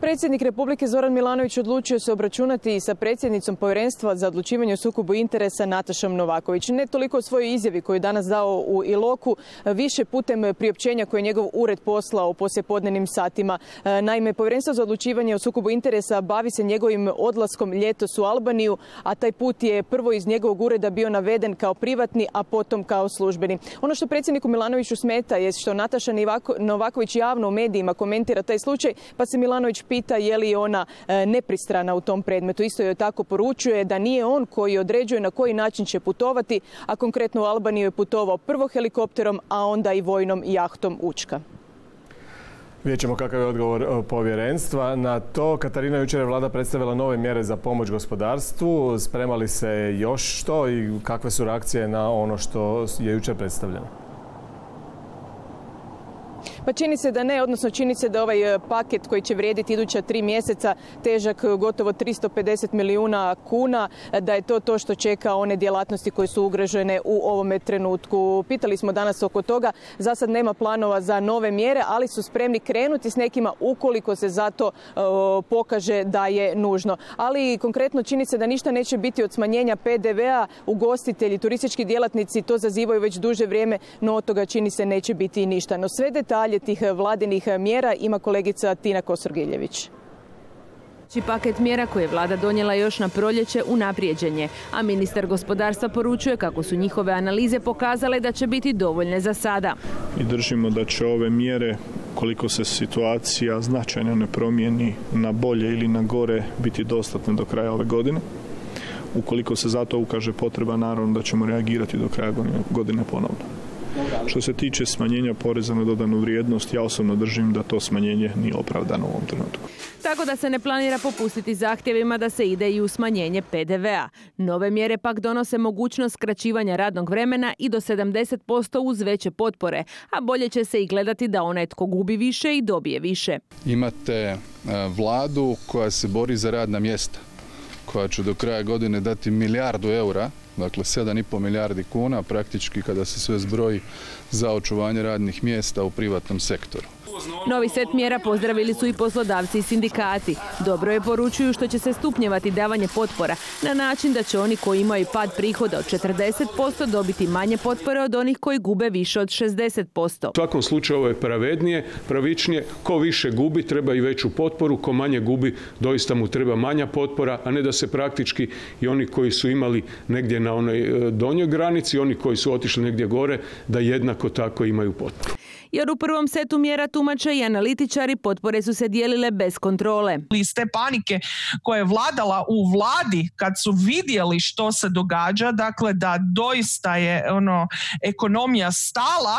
Predsjednik Republike Zoran Milanović odlučio se obračunati i sa predsjednicom Povjerenstva za odlučivanje o sukobu interesa Natašom Novaković. Ne toliko o svojoj izjavi koju je danas dao u Iloku, više putem priopćenja koje je njegov ured poslao u poslijepodnevnim satima. Naime, Povjerenstvo za odlučivanje o sukobu interesa bavi se njegovim odlaskom ljetos u Albaniju, a taj put je prvo iz njegovog ureda bio naveden kao privatni, a potom kao službeni. Ono što predsjedniku Milanoviću smeta je što Nataša Novaković javno u medijima komentira taj slučaj, pa se Milanović pita je li ona nepristrana u tom predmetu. Isto joj tako poručuje da nije on koji određuje na koji način će putovati, a konkretno u Albaniju je putovao prvo helikopterom, a onda i vojnom jahtom Učka. Vidjet ćemo kakav je odgovor povjerenstva na to. Katarina, jučer je vlada predstavila nove mjere za pomoć gospodarstvu. Sprema li se još što i kakve su reakcije na ono što je jučer predstavljeno? Pa čini se da ne, odnosno čini se da ovaj paket koji će vrijediti iduća tri mjeseca težak gotovo tristo pedeset milijuna kuna, da je to to što čeka one djelatnosti koje su ugrožene u ovome trenutku. Pitali smo danas oko toga, za sad nema planova za nove mjere, ali su spremni krenuti s nekima ukoliko se zato pokaže da je nužno. Ali konkretno čini se da ništa neće biti od smanjenja P D V a, ugostitelji, turistički djelatnici to zazivaju već duže vrijeme, no od toga čini se neće biti i ništa. No sve detalje tih vladinih mjera ima kolegica Tina Kosor-Giljević. Paket mjera koje je vlada donijela još na proljeće unaprijeđen je, a ministar gospodarstva poručuje kako su njihove analize pokazale da će biti dovoljne za sada. Mi držimo da će ove mjere, koliko se situacija značajno ne promijeni na bolje ili na gore, biti dostatne do kraja ove godine. Ukoliko se zato ukaže potreba, naravno da ćemo reagirati do kraja godine ponovno. Što se tiče smanjenja poreza na dodanu vrijednost, ja osobno držim da to smanjenje nije opravdano u ovom trenutku. Tako da se ne planira popustiti zahtjevima da se ide i u smanjenje P D V a. Nove mjere pak donose mogućnost skraćivanja radnog vremena i do sedamdeset posto uz veće potpore, a bolje će se i gledati da onaj tko gubi više i dobije više. Imate vladu koja se bori za radna mjesta, koja će do kraja godine dati milijardu eura, dakle sedam i pol milijardi kuna, praktički kada se sve zbroji, za očuvanje radnih mjesta u privatnom sektoru. Novi set mjera pozdravili su i poslodavci i sindikati. Dobro je poručuju što će se stupnjevati davanje potpora na način da će oni koji imaju pad prihoda od četrdeset posto dobiti manje potpore od onih koji gube više od šezdeset posto. U svakom slučaju ovo je pravednije, pravičnije. Ko više gubi treba i veću potporu, ko manje gubi doista mu treba manja potpora, a ne da se praktički i oni koji su imali negdje na onoj donjoj granici, oni koji su otišli negdje gore, da jednako tako imaju potporu. Jer u prvom setu mjera, tumače i analitičari, potpore su se dijelile bez kontrole. Iz te panike koja je vladala u vladi kad su vidjeli što se događa, dakle da doista je ono, ekonomija stala,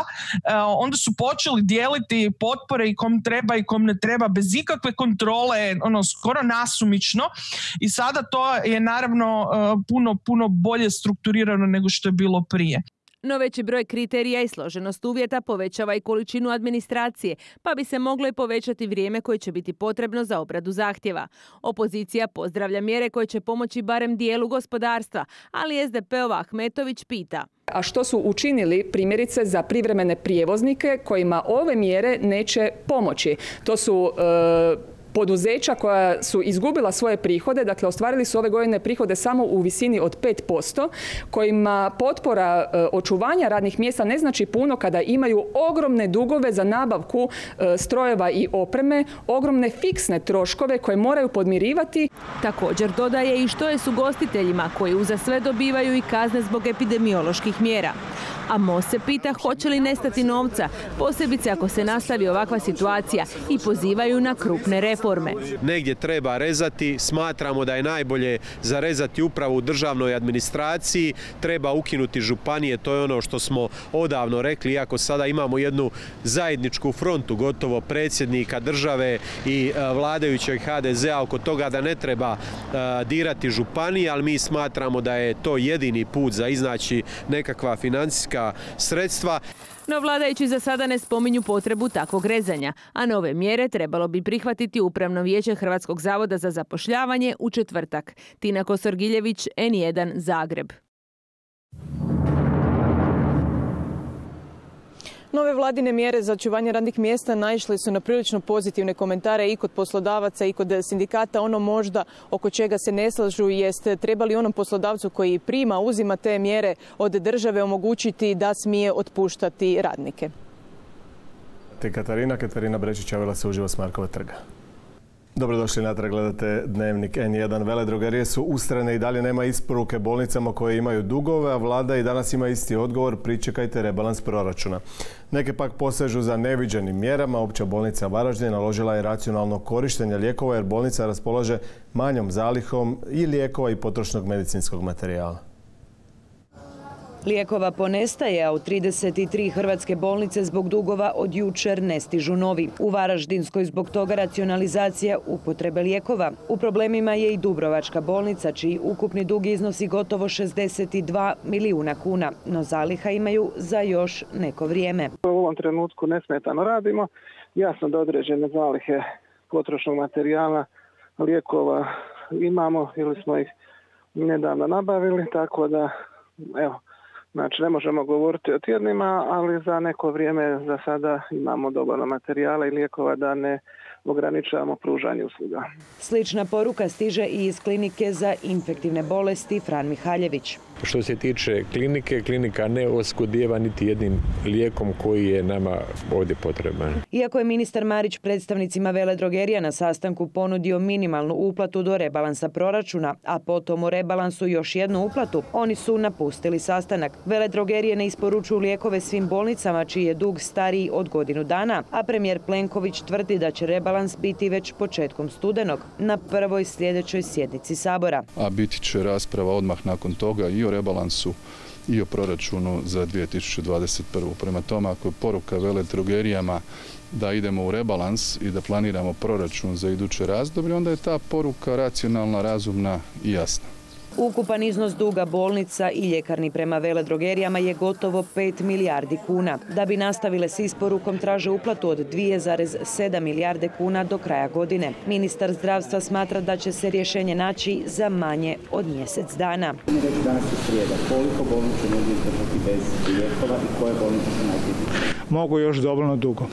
onda su počeli dijeliti potpore i kom treba i kom ne treba, bez ikakve kontrole, ono, skoro nasumično. I sada to je naravno puno, puno bolje strukturirano nego što je bilo prije. No veći broj kriterija i složenost uvjeta povećava i količinu administracije, pa bi se moglo i povećati vrijeme koje će biti potrebno za obradu zahtjeva. Opozicija pozdravlja mjere koje će pomoći barem dijelu gospodarstva, ali S D P-ova Ahmetović pita: a što su učinili primjerice za privremene prijevoznike kojima ove mjere neće pomoći? To su E... poduzeća koja su izgubila svoje prihode, dakle ostvarili su ove godine prihode samo u visini od pet posto, kojima potpora očuvanja radnih mjesta ne znači puno kada imaju ogromne dugove za nabavku strojeva i opreme, ogromne fiksne troškove koje moraju podmirivati. Također dodaje i što je s ugostiteljima koji uza sve dobivaju i kazne zbog epidemioloških mjera. A Most se pita hoće li nestati novca, posebice ako se nastavi ovakva situacija, i pozivaju na krupne reforme. Negdje treba rezati, smatramo da je najbolje zarezati upravo u državnoj administraciji, treba ukinuti županije, to je ono što smo odavno rekli, iako sada imamo jednu zajedničku frontu gotovo predsjednika države i vladajućeg ha de zea oko toga da ne treba dirati županije, ali mi smatramo da je to jedini put za iznaći nekakva financijska sredstva. No vladajući za sada ne spominju potrebu takvog rezanja, a nove mjere trebalo bi prihvatiti Upravno vijeće Hrvatskog zavoda za zapošljavanje u četvrtak. Tina Kosor-Giljević, en jedan, Zagreb. Nove vladine mjere za očuvanje radnih mjesta naišle su na prilično pozitivne komentare i kod poslodavaca i kod sindikata. Ono možda oko čega se ne slažu jeste treba li onom poslodavcu koji prima, uzima te mjere od države omogućiti da smije otpuštati radnike. Te Katarina, Katarina Brečić, javila se uživo s Markova trga. Dobrodošli natrag, gledate Dnevnik en jedan. Veledrogerije su ustrane i dalje nema isporuke bolnicama koje imaju dugove, a vlada i danas ima isti odgovor, pričekajte rebalans proračuna. Neke pak posežu za neviđenim mjerama. Opća bolnica Varaždin naložila je racionalno korištenje lijekova jer bolnica raspolaže manjom zalihom i lijekova i potrošnog medicinskog materijala. Lijekova ponestaje, a u trideset tri hrvatske bolnice zbog dugova od jučer ne stižu novi. U Varaždinskoj zbog toga racionalizacija upotrebe lijekova. U problemima je i Dubrovačka bolnica, čiji ukupni dug iznosi gotovo šezdeset dva milijuna kuna, no zaliha imaju za još neko vrijeme. U ovom trenutku nesmetano radimo. Jasno da određene zalihe potrošnog materijala, lijekova imamo ili smo ih nedavno nabavili, tako da, evo, znači, ne možemo govoriti o tjednima, ali za neko vrijeme za sada imamo dovoljno materijala i lijekova da ne ograničavamo pružanje usluga. Slična poruka stiže i iz klinike za infektivne bolesti Fran Mihaljević. Što se tiče klinike, klinika ne oskudijeva niti jednim lijekom koji je nama ovdje potreban. Iako je ministar Marić predstavnicima veledrogerija na sastanku ponudio minimalnu uplatu do rebalansa proračuna, a potom u rebalansu još jednu uplatu, oni su napustili sastanak. Veledrogerije ne isporučuju lijekove svim bolnicama čiji je dug stariji od godinu dana, a premijer Plenković tvrdi da će rebalans biti već početkom studenog na prvoj sljedećoj sjednici Sabora. A biti će rasprava odmah nakon toga i o rebalansu i o proračunu za dvije tisuće dvadeset prvu. Prema tome, ako je poruka veledrogerijama da idemo u rebalans i da planiramo proračun za iduće razdoblje, onda je ta poruka racionalna, razumna i jasna. Ukupan iznos duga bolnica i ljekarni prema veledrogerijama je gotovo pet milijardi kuna. Da bi nastavile s isporukom traže uplatu od dvije zarez sedam milijarde kuna do kraja godine. Ministar zdravstva smatra da će se rješenje naći za manje od mjesec dana. Mi već danas u srijeda koliko bolnice mogu izdržati bez lijekova i koje bolnice su najbitnije? Mogu još dovoljno dugo.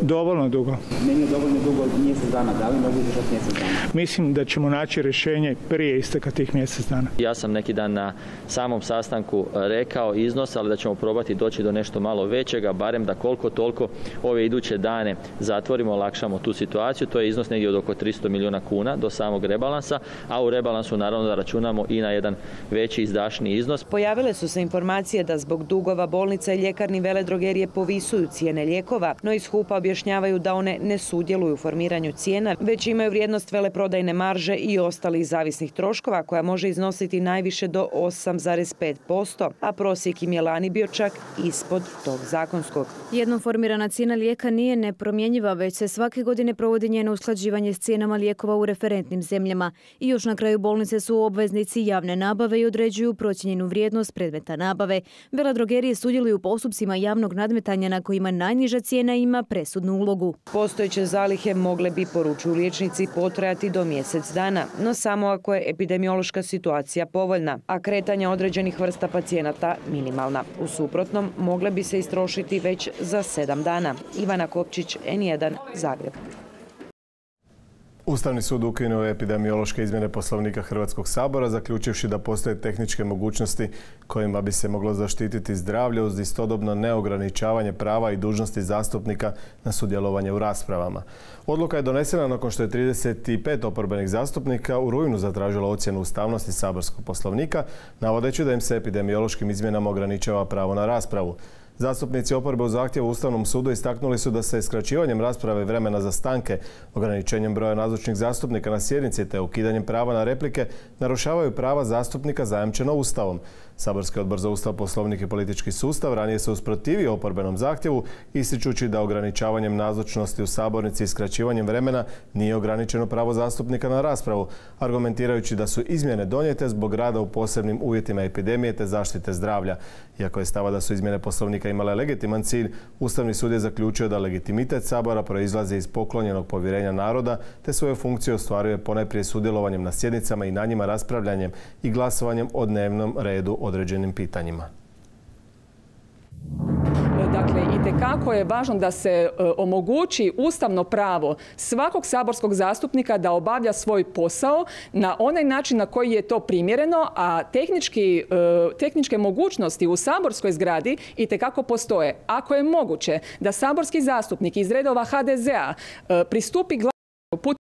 Dovoljno dugo. Meni je dovoljno dugo od mjesec dana, da li mogu izdržati mjesec dana? Mislim da ćemo naći rješenje prije isteka tih mjesec dana. Ja sam neki dan na samom sastanku rekao iznos, ali da ćemo probati doći do nešto malo većega, barem da koliko toliko ove iduće dane zatvorimo, olakšamo tu situaciju. To je iznos negdje od oko tristo milijuna kuna do samog rebalansa, a u rebalansu naravno da računamo i na jedan veći izdašniji iznos. Pojavile su se informacije da zbog dugova bolnica i ljekarni veledrogerije povisuju cijene lijekova, no iz HUP-a objašnjavaju da one ne sudjeluju u formiranju cijena, već imaju vrijednost veleprodajne marže i ostalih zavisnih troškova koja može iznositi najviše do osam zarez pet posto, a prosjek im je lani bio čak ispod tog zakonskog. Jednom formirana cijena lijeka nije nepromjenjiva, već se svake godine provodi njeno usklađivanje s cijenama lijekova u referentnim zemljama. I još na kraju bolnice su obveznici javne nabave i određuju procijenjenu vrijednost predmeta nabave. Veledrogerije sudjeluju u postupcima javnog nadmetanja na kojima najniža cijena ima presudnu ulogu. Postojeće zalihe mogle bi, poručuju liječnici, potrajati do mjesec dana, no samo ako je epidemiološka situacija povoljna, a kretanja određenih vrsta pacijenata minimalna. U suprotnom, mogle bi se istrošiti već za sedam dana. Ivana Kopčić, en jedan, Zagreb. Ustavni sud ukinuo je epidemiološke izmjene Poslovnika Hrvatskog sabora, zaključivši da postoje tehničke mogućnosti kojima bi se moglo zaštititi zdravlje uz istodobno neograničavanje prava i dužnosti zastupnika na sudjelovanje u raspravama. Odluka je donesena nakon što je trideset pet oporbenih zastupnika u rujnu zatražilo ocjenu ustavnosti saborskog poslovnika, navodeći da im se epidemiološkim izmjenama ograničava pravo na raspravu. Zastupnici oporbe u zahtjevu Ustavnom sudu istaknuli su da se skraćivanjem rasprave vremena za stanke, ograničenjem broja nazočnih zastupnika na sjednici te ukidanjem prava na replike narušavaju prava zastupnika zajamčena Ustavom. Saborski odbor za Ustav, Poslovnik i politički sustav ranije se usprotivio oporbenom zahtjevu, ističući da ograničavanjem nazočnosti u sabornici i skraćivanjem vremena nije ograničeno pravo zastupnika na raspravu, argumentirajući da su izmjene donijete zbog rada u posebnim uvjetima epidemije te zaštite zdravlja. Iako je stava da su izmjene poslovnika imala legitiman cilj, Ustavni sud je zaključio da legitimitet Sabora proizlazi iz poklonjenog povjerenja naroda te svoju funkciju ostvaruje ponajprije sudjelovanjem na sjednicama i na njima raspravljanjem i glasovanjem o dnevnom redu određenim pitanjima. Dakle, itekako je važno da se omogući ustavno pravo svakog saborskog zastupnika da obavlja svoj posao na onaj način na koji je to primjereno, a tehnički, tehničke mogućnosti u saborskoj zgradi itekako postoje. Ako je moguće da saborski zastupnik iz redova ha de zea pristupi glasanju putem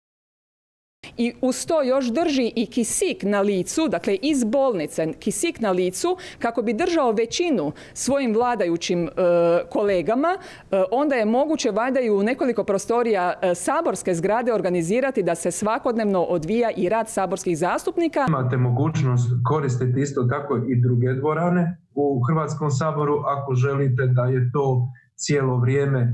i uz to još drži i kisik na licu, dakle iz bolnice kisik na licu, kako bi držao većinu svojim vladajućim e, kolegama, e, onda je moguće valjda i u nekoliko prostorija e, saborske zgrade organizirati da se svakodnevno odvija i rad saborskih zastupnika. Imate mogućnost koristiti isto tako i druge dvorane u Hrvatskom saboru ako želite da je to cijelo vrijeme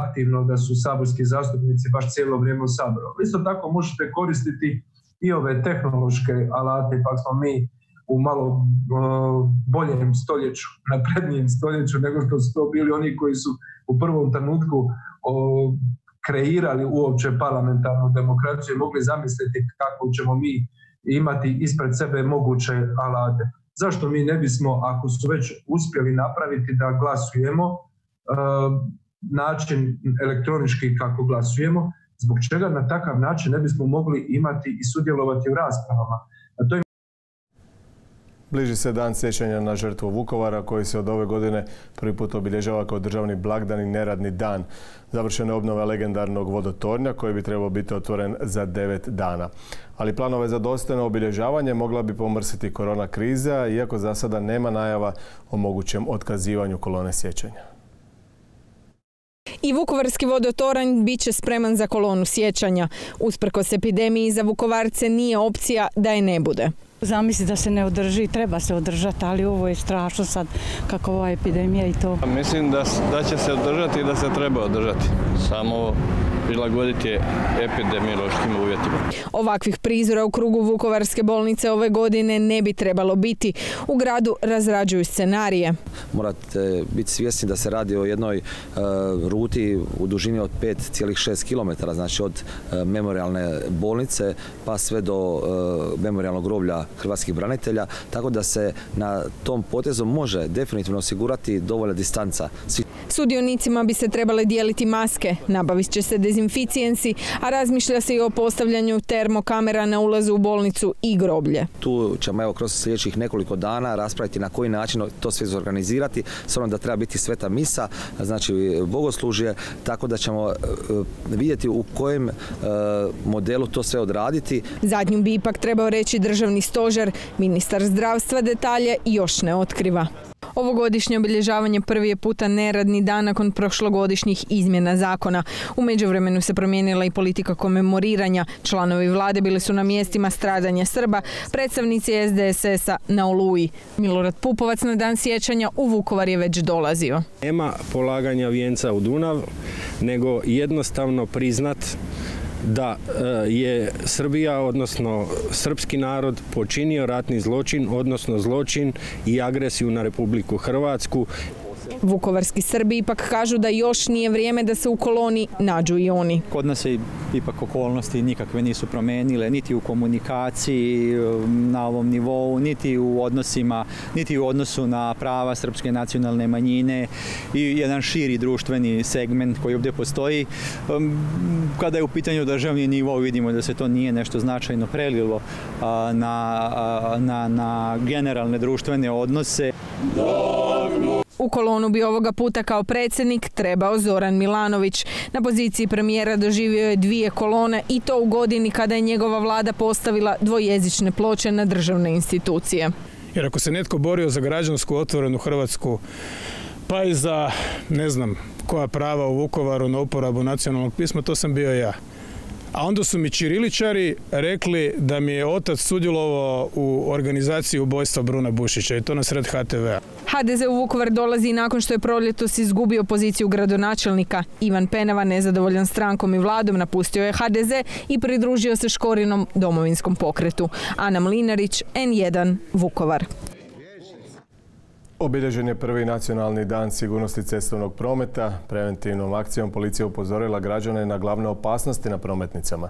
aktivno, da su saborski zastupnici baš cijelo vrijeme u Saboru. Isto tako možete koristiti i ove tehnološke alate, pa smo mi u malo boljem stoljeću, naprednijem stoljeću nego što su to bili oni koji su u prvom trenutku kreirali uopće parlamentarnu demokraciju i mogli zamisliti kako ćemo mi imati ispred sebe moguće alate. Zašto mi ne bismo, ako su već uspjeli napraviti da glasujemo, način elektronički kako glasujemo, zbog čega na takav način ne bismo mogli imati i sudjelovati u raspravama. To je... Bliži se dan sjećanja na žrtvu Vukovara, koji se od ove godine prvi put obilježava kao državni blagdan i neradni dan. Završena je obnova legendarnog vodotornja koji bi trebao biti otvoren za devet dana. Ali planove za dostojno obilježavanje mogla bi pomrsiti korona kriza, iako za sada nema najava o mogućem otkazivanju kolone sjećanja. I vukovarski vodotoranj bit će spreman za kolonu sjećanja. Usprkos epidemiji za Vukovarce nije opcija da je ne bude. Zamisli da se ne održi, treba se održati, ali ovo je strašno sad kako ova epidemija i to. Mislim da, da će se održati i da se treba održati. Samo prilagoditi je epidemiološkim uvjetima. Ovakvih prizora u krugu Vukovarske bolnice ove godine ne bi trebalo biti. U gradu razrađuju scenarije. Morate biti svjesni da se radi o jednoj ruti u dužini od pet zarez šest kilometara, znači od memorijalne bolnice pa sve do memorijalnog groblja hrvatskih branitelja, tako da se na tom potezu može definitivno osigurati dovoljna distanca. Sudionicima bi se trebale dijeliti maske, nabavit će se dezinficijensi, a razmišlja se i o postavljanju termokamera na ulazu u bolnicu i groblje. Tu ćemo evo kroz sljedećih nekoliko dana raspraviti na koji način to sve zorganizirati, s onom da treba biti sveta misa, znači bogoslužje, tako da ćemo vidjeti u kojem modelu to sve odraditi. Zadnju bi ipak trebao reći državni stožer, ministar zdravstva detalje još ne otkriva. Ovogodišnje obilježavanje prvi je puta neradni dan nakon prošlogodišnjih izmjena zakona. U međuvremenu se promijenila i politika komemoriranja. Članovi vlade bili su na mjestima stradanja Srba, predstavnici es de es es a na Oluji. Milorad Pupovac na dan sjećanja u Vukovar je već dolazio. Nema polaganja vijenca u Dunav, nego jednostavno priznat da je Srbija, odnosno srpski narod, počinio ratni zločin, odnosno zločin i agresiju na Republiku Hrvatsku. Vukovarski Srbi ipak kažu da još nije vrijeme da se u koloni nađu i oni. Kod nas se ipak okolnosti nikakve nisu promenile, niti u komunikaciji na ovom nivou, niti u odnosima, niti u odnosu na prava srpske nacionalne manjine i jedan širi društveni segment koji ovdje postoji. Kada je u pitanju državni nivo, vidimo da se to nije nešto značajno prelilo na, na, na generalne društvene odnose. U kolonu bi ovoga puta kao predsjednik trebao Zoran Milanović. Na poziciji premijera doživio je dvije kolone i to u godini kada je njegova vlada postavila dvojezične ploče na državne institucije. Jer ako se netko borio za građansku otvorenu Hrvatsku, pa i za, ne znam, koja prava u Vukovaru na uporabu nacionalnog pisma, to sam bio ja. A onda su mi čiriličari rekli da mi je otac sudjelovao u organizaciji ubojstva Bruna Bušića i to na sred ha te vea. ha de ze u Vukovar dolazi nakon što je proljetos izgubio poziciju gradonačelnika. Ivan Penava, nezadovoljan strankom i vladom, napustio je ha de ze i pridružio se Škorinom Domovinskom pokretu. Ana Mlinarić, en jedan, Vukovar. Obilježen je prvi nacionalni dan sigurnosti cestovnog prometa. Preventivnom akcijom policija upozorila građane na glavne opasnosti na prometnicama.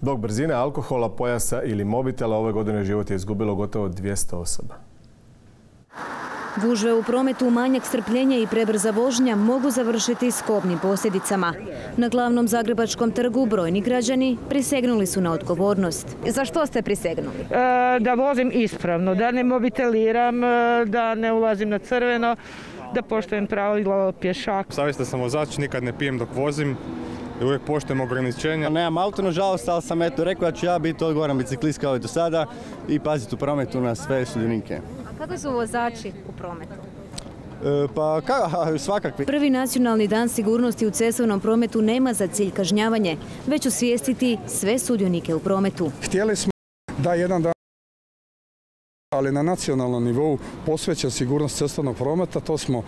Zbog brzine, alkohola, pojasa ili mobitela ove godine život je izgubilo gotovo dvjesto osoba. Gužve u prometu, manjak strpljenja i prebrza vožnja mogu završiti s kobnim posljedicama. Na glavnom zagrebačkom trgu brojni građani prisegnuli su na odgovornost. Za što ste prisegnuli? Da vozim ispravno, da ne mobiteliram, da ne ulazim na crveno, da poštujem pravilo pješaka. Savjestan sam vozač, nikad ne pijem dok vozim. Uvijek poštujem ograničenja. Nemam auto, nažalost, ali sam eto rekao da ću ja biti odgovoran biciklist kao i do sada i paziti u prometu na sve sudionike. Kako su vozači u prometu? Pa svakakvi. Prvi nacionalni dan sigurnosti u cestovnom prometu nema za cilj kažnjavanje, već osvijestiti sve sudionike u prometu. Htjeli smo da jedan dan, ali na nacionalnom nivou posvećen sigurnost cestovnog prometa, to smo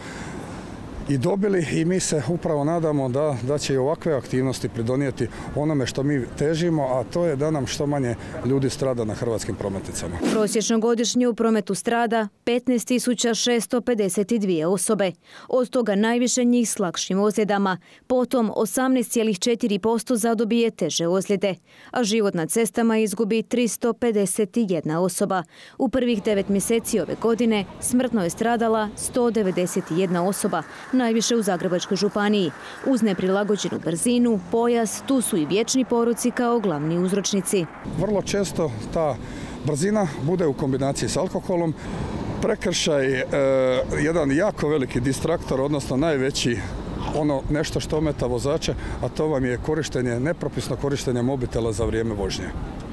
i dobili i mi se upravo nadamo da, da će i ovakve aktivnosti pridonijeti onome što mi težimo, a to je da nam što manje ljudi strada na hrvatskim prometnicama. Prosječno godišnje u prometu strada petnaest tisuća šesto pedeset dvije osobe, od toga najviše njih s lakšim ozljedama, potom osamnaest zarez četiri posto zadobije teže ozljede, a život na cestama izgubi tristo pedeset jedna osoba. U prvih devet mjeseci ove godine smrtno je stradala sto devedeset jedna osoba, najviše u Zagrebačkoj županiji. Uz neprilagođenu brzinu, pojas, tu su i vječni poroci kao glavni uzročnici. Vrlo često ta brzina bude u kombinaciji s alkoholom. Prekršaj je jedan jako veliki distraktor, odnosno najveći ono nešto što ometa vozače, a to vam je korištenje, nepropisno korištenje mobitela za vrijeme vožnje.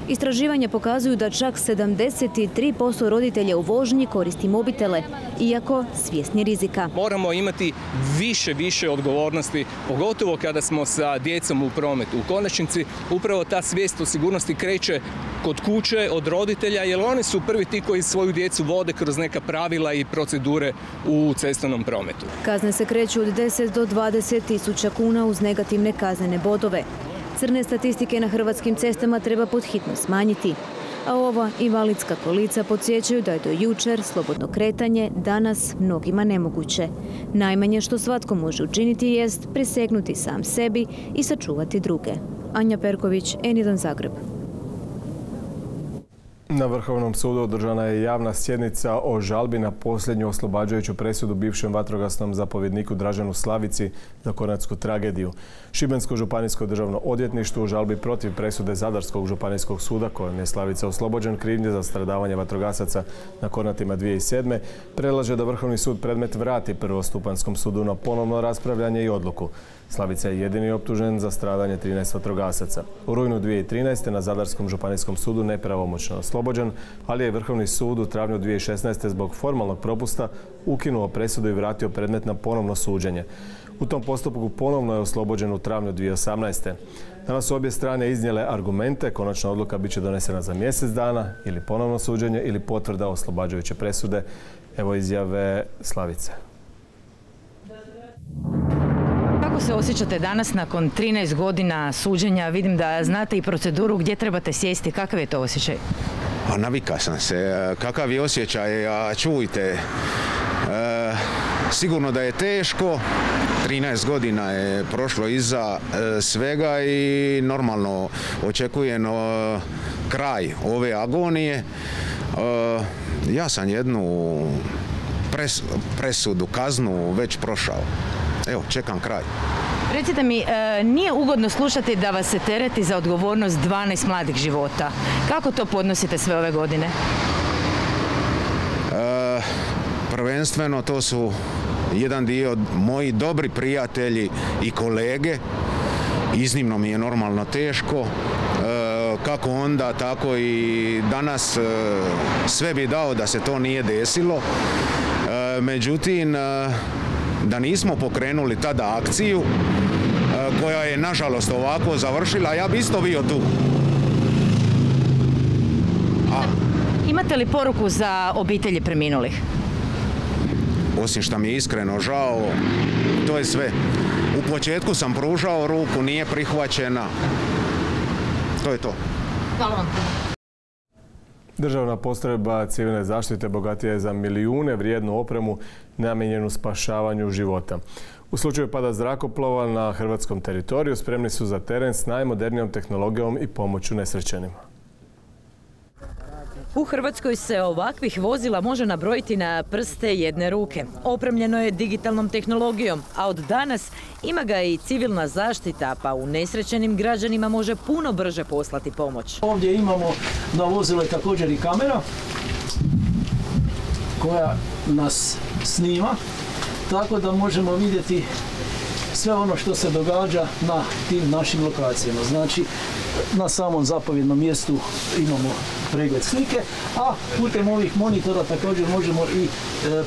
Istraživanja pokazuju da čak sedamdeset tri posto roditelja u vožnji koristi mobitele, iako svjesni rizika. Moramo imati više, više odgovornosti, pogotovo kada smo sa djecom u prometu. U konačnici, upravo ta svijest o sigurnosti kreće kod kuće, od roditelja, jer oni su prvi ti koji svoju djecu vode kroz neka pravila i procedure u cestovnom prometu. Kazne se kreću od deset do dvadeset tisuća kuna uz negativne kaznene bodove. Crne statistike na hrvatskim cestama treba podhitno smanjiti. A ova invalidska kolica podsjećaju da je do jučer slobodno kretanje danas mnogima nemoguće. Najmanje što svatko može učiniti jest prisegnuti sam sebi i sačuvati druge. Anja Perković, en jedan Zagreb. Na Vrhovnom sudu održana je javna sjednica o žalbi na posljednju oslobađajuću presudu bivšem vatrogasnom zapovjedniku Dražanu Slavici za kornatsku tragediju. Šibensko županijsko državno odvjetništvo u žalbi protiv presude Zadarskog županijskog suda kojom je Slavica oslobođen krivnje za stradavanje vatrogasaca na Kornatima dvije tisuće sedme predlaže da Vrhovni sud predmet vrati prvostupanskom sudu na ponovno raspravljanje i odluku. Slavica je jedini optužen za stradanje trinaest vatrogasaca. U rujnu dvije tisuće trinaeste na Zadarskom županijskom sudu nepravomoćno oslobođen, ali je Vrhovni sud u travnju dvije tisuće šesnaeste zbog formalnog propusta ukinuo presudu i vratio predmet na ponovno suđenje. U tom postupku ponovno je oslobođen u travnju dvije tisuće osamnaeste Danas su obje strane iznijele argumente. Konačna odluka biće donesena za mjesec dana, ili ponovno suđenje ili potvrda oslobađajuće presude. Evo izjave Slavice. Kako se osjećate danas nakon trinaest godina suđenja? Vidim da znate i proceduru gdje trebate sjesti. Kakav je to osjećaj? Navikao sam se. Kakav je osjećaj? Čujte, Sigurno da je teško, trinaest godina je prošlo iza svega i normalno očekujem kraj ove agonije. Ja sam jednu presudu, kaznu već prošao. Evo, čekam kraj. Recite mi, nije ugodno slušati da vas se tereti za odgovornost dvanaest mladih života. Kako to podnosite sve ove godine? Prvenstveno to su jedan dio moji dobri prijatelji i kolege. Iznimno mi je normalno teško. Kako onda, tako i danas sve bi dao da se to nije desilo. Međutim, da nismo pokrenuli tada akciju koja je nažalost ovako završila, ja bi isto bio tu. A... Imate li poruku za obitelji preminulih? Osim što mi je iskreno žao, to je sve. U početku sam pružao ruku, nije prihvaćena. To je to. Hvala vam. Državna postrojba civilne zaštite bogatija je za milijune vrijednu opremu namijenjenu spašavanju života. U slučaju pada zrakoplova na hrvatskom teritoriju spremni su za teren s najmodernijom tehnologijom i pomoću nesrećenima. U Hrvatskoj se ovakvih vozila može nabrojiti na prste jedne ruke. Opremljeno je digitalnom tehnologijom, a od danas ima ga i civilna zaštita, pa u nesrećenim građanima može puno brže poslati pomoć. Ovdje imamo na vozilu također i kamera koja nas snima, tako da možemo vidjeti sve ono što se događa na tim našim lokacijama. Znači, na samom zapovjednom mjestu imamo pregled slike, a putem ovih monitora također možemo i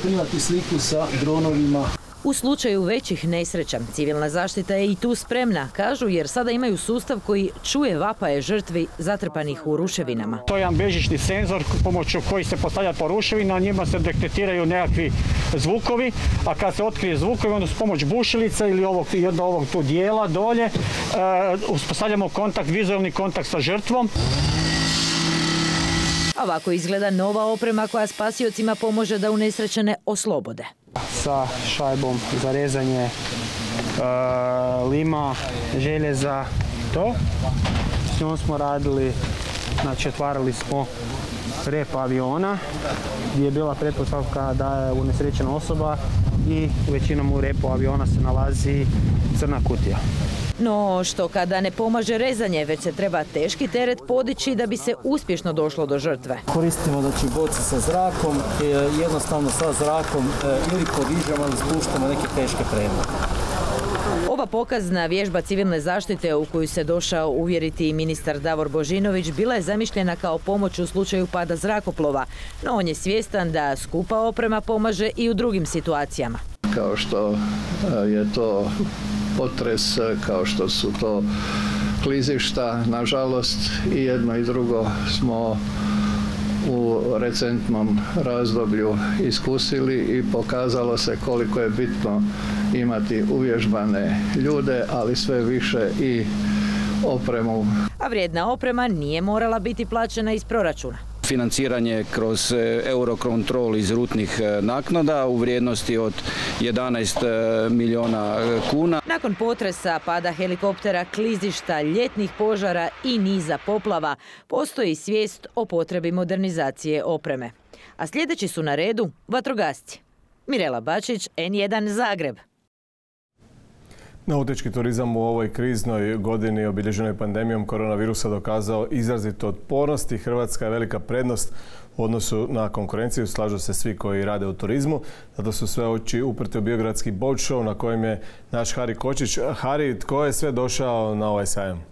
primati sliku sa dronovima. U slučaju većih nesreća civilna zaštita je i tu spremna, kažu, jer sada imaju sustav koji čuje vapaje žrtvi zatrpanih u ruševinama. To je jedan bežični senzor pomoću koji se postavlja po ruševina, njima se detektiraju nekakvi zvukovi, a kad se otkrije zvukovi, onda s pomoć bušilica ili ovog, jedno ovog tu dijela dolje, uspostavljamo kontakt, vizualni kontakt sa žrtvom. Ovako izgleda nova oprema koja spasiocima pomože da unesrećene oslobode. Sa šajbom za rezanje lima, željeza, to. S njom smo radili, znači otvarali smo rep aviona gdje je bila pretpostavka da je unesrećena osoba i većinom u repu aviona se nalazi crna kutija. No, što kada ne pomaže rezanje, već se treba teški teret podići da bi se uspješno došlo do žrtve. Koristimo, znači, boce sa zrakom, jednostavno sa zrakom ili podižemo ili spuštamo neke teške predmete. Ova pokazna vježba civilne zaštite u koju se došao uvjeriti i ministar Davor Božinović bila je zamišljena kao pomoć u slučaju pada zrakoplova, no on je svjestan da skupa oprema pomaže i u drugim situacijama. Kao što je to potres, kao što su to klizišta, nažalost i jedno i drugo smo u recentnom razdoblju iskusili i pokazalo se koliko je bitno imati uvježbane ljude, ali sve više i opremu. A vrijedna oprema nije morala biti plaćena iz proračuna. Financiranje kroz eurokontrol iz rutnih naknada u vrijednosti od jedanaest milijuna kuna. Nakon potresa, pada helikoptera, klizišta, ljetnih požara i niza poplava postoji svijest o potrebi modernizacije opreme. A sljedeći su na redu vatrogasci. Mirela Bačić, N jedan Zagreb. Nautički turizam u ovoj kriznoj godini obilježenoj pandemijom koronavirusa dokazao izrazitu otpornost i Hrvatska je velika prednost u odnosu na konkurenciju. Slažu se svi koji rade u turizmu. Zato su sve oči uprte u biogradski boat show na kojem je naš Hari Kočić. Hari, tko je sve došao na ovaj sajam?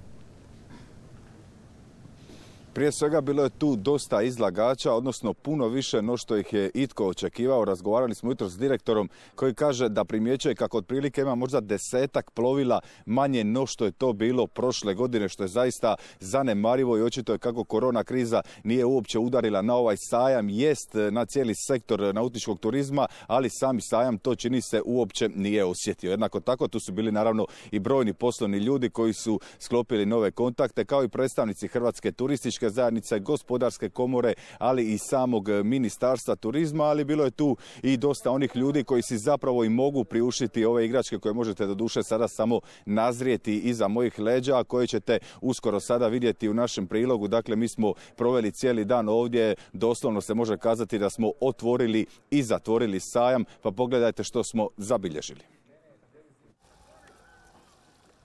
Prije svega bilo je tu dosta izlagača, odnosno puno više no što ih je itko očekivao. Razgovarali smo jutro s direktorom koji kaže da primjećuje kako otprilike ima možda desetak plovila manje no što je to bilo prošle godine, što je zaista zanemarivo i očito je kako korona kriza nije uopće udarila na ovaj sajam, jest na cijeli sektor nautičkog turizma, ali sami sajam to čini se uopće nije osjetio. Jednako tako tu su bili naravno i brojni poslovni ljudi koji su sklopili nove kontakte, kao i predstavnici Hrvatske turističke turističke zajednice, gospodarske komore, ali i samog ministarstva turizma, ali bilo je tu i dosta onih ljudi koji si zapravo i mogu priuštiti ove igračke koje možete do duše sada samo nazrijeti iza mojih leđa, a koje ćete uskoro sada vidjeti u našem prilogu. Dakle, mi smo proveli cijeli dan ovdje, doslovno se može kazati da smo otvorili i zatvorili sajam, pa pogledajte što smo zabilježili.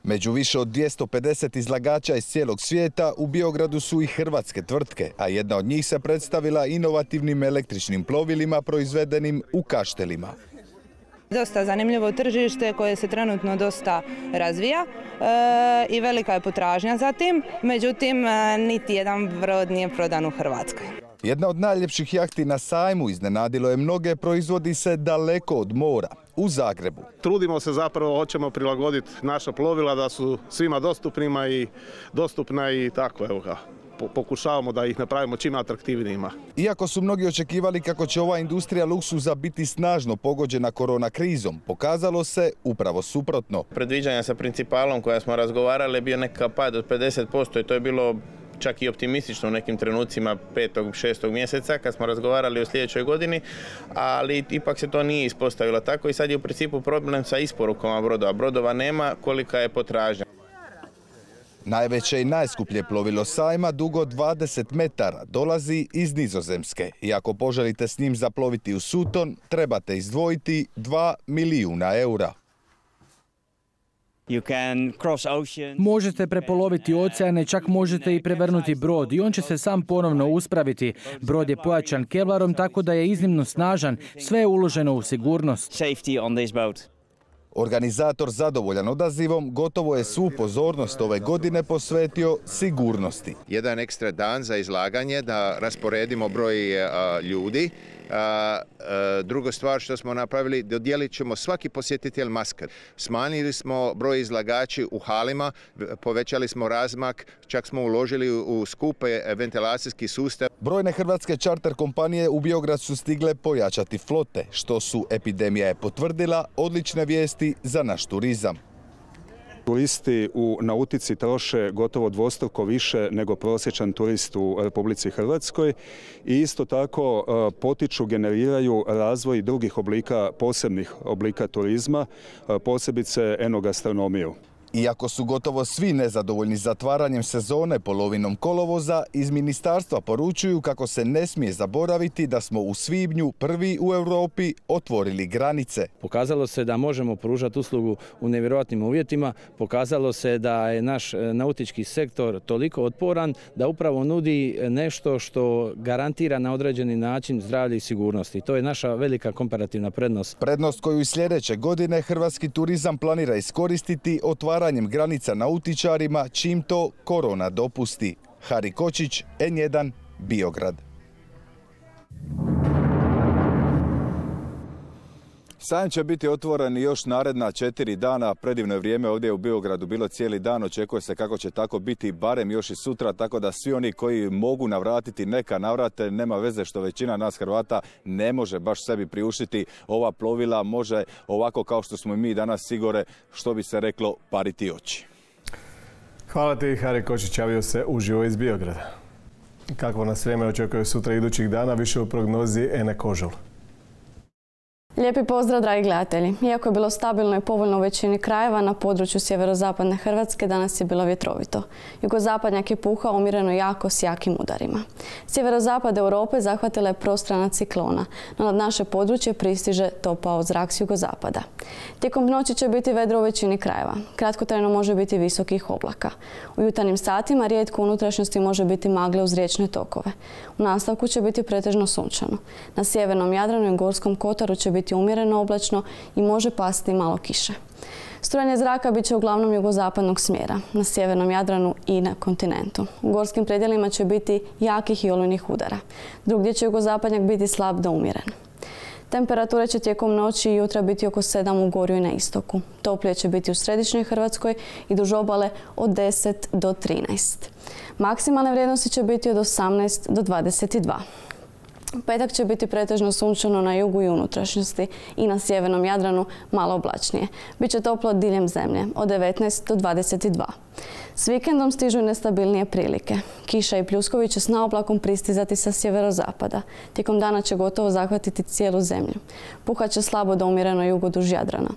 Među više od dvjesto pedeset izlagača iz cijelog svijeta u Biogradu su i hrvatske tvrtke, a jedna od njih se predstavila inovativnim električnim plovilima proizvedenim u Kaštelima. Dosta zanimljivo tržište koje se trenutno dosta razvija i velika je potražnja za tim, međutim niti jedan brod nije prodan u Hrvatskoj. Jedna od najljepših jahti na sajmu iznenadilo je mnoge, proizvodi se daleko od mora, u Zagrebu. Trudimo se zapravo, hoćemo prilagoditi naša plovila da su svima dostupnima i dostupna i tako, evo ga. Pokušavamo da ih napravimo čim atraktivnijima. Iako su mnogi očekivali kako će ova industrija luksuza biti snažno pogođena korona krizom, pokazalo se upravo suprotno. Predviđanja sa principalom koja smo razgovarali je bio nekakav pad od pedeset posto i to je bilo čak i optimistično u nekim trenucima petog, šestog mjeseca kad smo razgovarali o sljedećoj godini, ali ipak se to nije ispostavilo tako i sad je u principu problem sa isporukama brodova. Brodova nema, kolika je potražnja. Najveće i najskuplje plovilo sajma, dugo dvadeset metara, dolazi iz Nizozemske. I ako poželite s njim zaploviti u Suton, trebate izdvojiti dva milijuna eura. Možete prepoloviti oceane, čak možete i prevrnuti brod i on će se sam ponovno uspraviti. Brod je pojačan kevlarom tako da je iznimno snažan, sve je uloženo u sigurnost. Organizator, zadovoljan odazivom, gotovo je svu pozornost ove godine posvetio sigurnosti. Jedan ekstra dan za izlaganje, da rasporedimo broj ljudi. Druga stvar što smo napravili, dodijelit ćemo svaki posjetitelj maske. Smanjili smo broj izlagači u halima, povećali smo razmak, čak smo uložili u skupe ventilacijski sustav. Brojne hrvatske čarter kompanije u Biograd su stigle pojačati flote, što su, epidemija je potvrdila, odlične vijesti za naš turizam. Turisti u nautici troše gotovo dvostruko više nego prosječan turist u Republici Hrvatskoj i isto tako potiču, generiraju razvoj drugih oblika, posebnih oblika turizma, posebice enogastronomiju. Iako su gotovo svi nezadovoljni zatvaranjem sezone polovinom kolovoza, iz ministarstva poručuju kako se ne smije zaboraviti da smo u svibnju prvi u Europi otvorili granice. Pokazalo se da možemo pružati uslugu u nevjerojatnim uvjetima, pokazalo se da je naš nautički sektor toliko otporan da upravo nudi nešto što garantira na određeni način zdravlje i sigurnost. To je naša velika komparativna prednost. Prednost koju sljedeće godine hrvatski turizam planira iskoristiti otvaranjem granica nautičarima čim to korona dopusti. Hari Kočić, en jedan, Biograd. Sajam će biti otvoren još naredna četiri dana. Predivno je vrijeme ovdje u Biogradu bilo cijeli dan. Očekuje se kako će tako biti barem još i sutra, tako da svi oni koji mogu navratiti neka navrate. Nema veze što većina nas Hrvata ne može baš sebi priuštiti ova plovila, može ovako kao što smo i mi danas, Sigore, što bi se reklo, pariti oči. Hvala ti, Hari Kočić, javio se uživo iz Biograda. Kako nas vrijeme očekuje sutra idućih dana, više u prognozi Ene Kožul. Lijepi pozdrav, dragi gledatelji. Iako je bilo stabilno i povoljno u većini krajeva, na području sjeverozapadne Hrvatske danas je bilo vjetrovito. Jugozapadnjak je puhao umjereno jako s jakim udarima. Sjeverozapad Europe zahvatila je prostrana ciklona, no nad naše područje pristiže topao zrak s jugozapada. Tijekom noći će biti vedro u većini krajeva. Kratkotrajno može biti visokih oblaka. U jutarnjim satima rijetko u unutrašnjosti može biti magle uz riječne tokove. U nastavku će biti pretežno sunčano. Na sjevernom Jadranu i Gorskom kotaru će biti umjereno oblačno i može pasti malo kiše. Strujanje zraka bit će uglavnom jugozapadnog smjera, na sjevernom Jadranu i na kontinentu. U gorskim predjelima će biti jakih i olujnih udara. Drugdje će jugozapadnjak biti slab do umjeren. Temperature će tijekom noći i jutra biti oko sedam u gorju i na istoku. Toplije će biti u središnjoj Hrvatskoj i duž obale od deset do trinaest. Maksimalne vrijednosti će biti od osamnaest do dvadeset dva. Petak će biti pretežno sunčano na jugu i unutrašnjosti i na sjevernom Jadranu malo oblačnije. Biće toplo diljem zemlje od devetnaest do dvadeset dva. S vikendom stižu nestabilnije prilike. Kiša i pljuskovi će s naoblakom pristizati sa sjeverozapada. Tijekom dana će gotovo zahvatiti cijelu zemlju. Puhaće slabo do umjereno jugo duž Jadrana.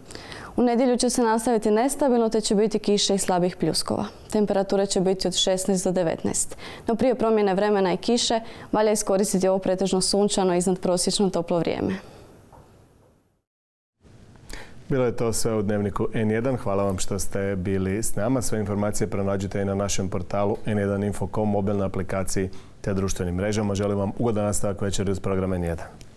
U nedjelju će se nastaviti nestabilno, te će biti kiše i slabih pljuskova. Temperature će biti od šesnaest do devetnaest. No prije promjene vremena i kiše valja iskoristiti ovo pretežno sunčano i iznad prosječno toplo vrijeme. Bilo je to sve u Dnevniku en jedan. Hvala vam što ste bili s nama. Sve informacije pronađite i na našem portalu en jedan info točka com, mobilnoj aplikaciji te društvenim mrežama. Želim vam ugodan nastavak večeri uz program en jedan.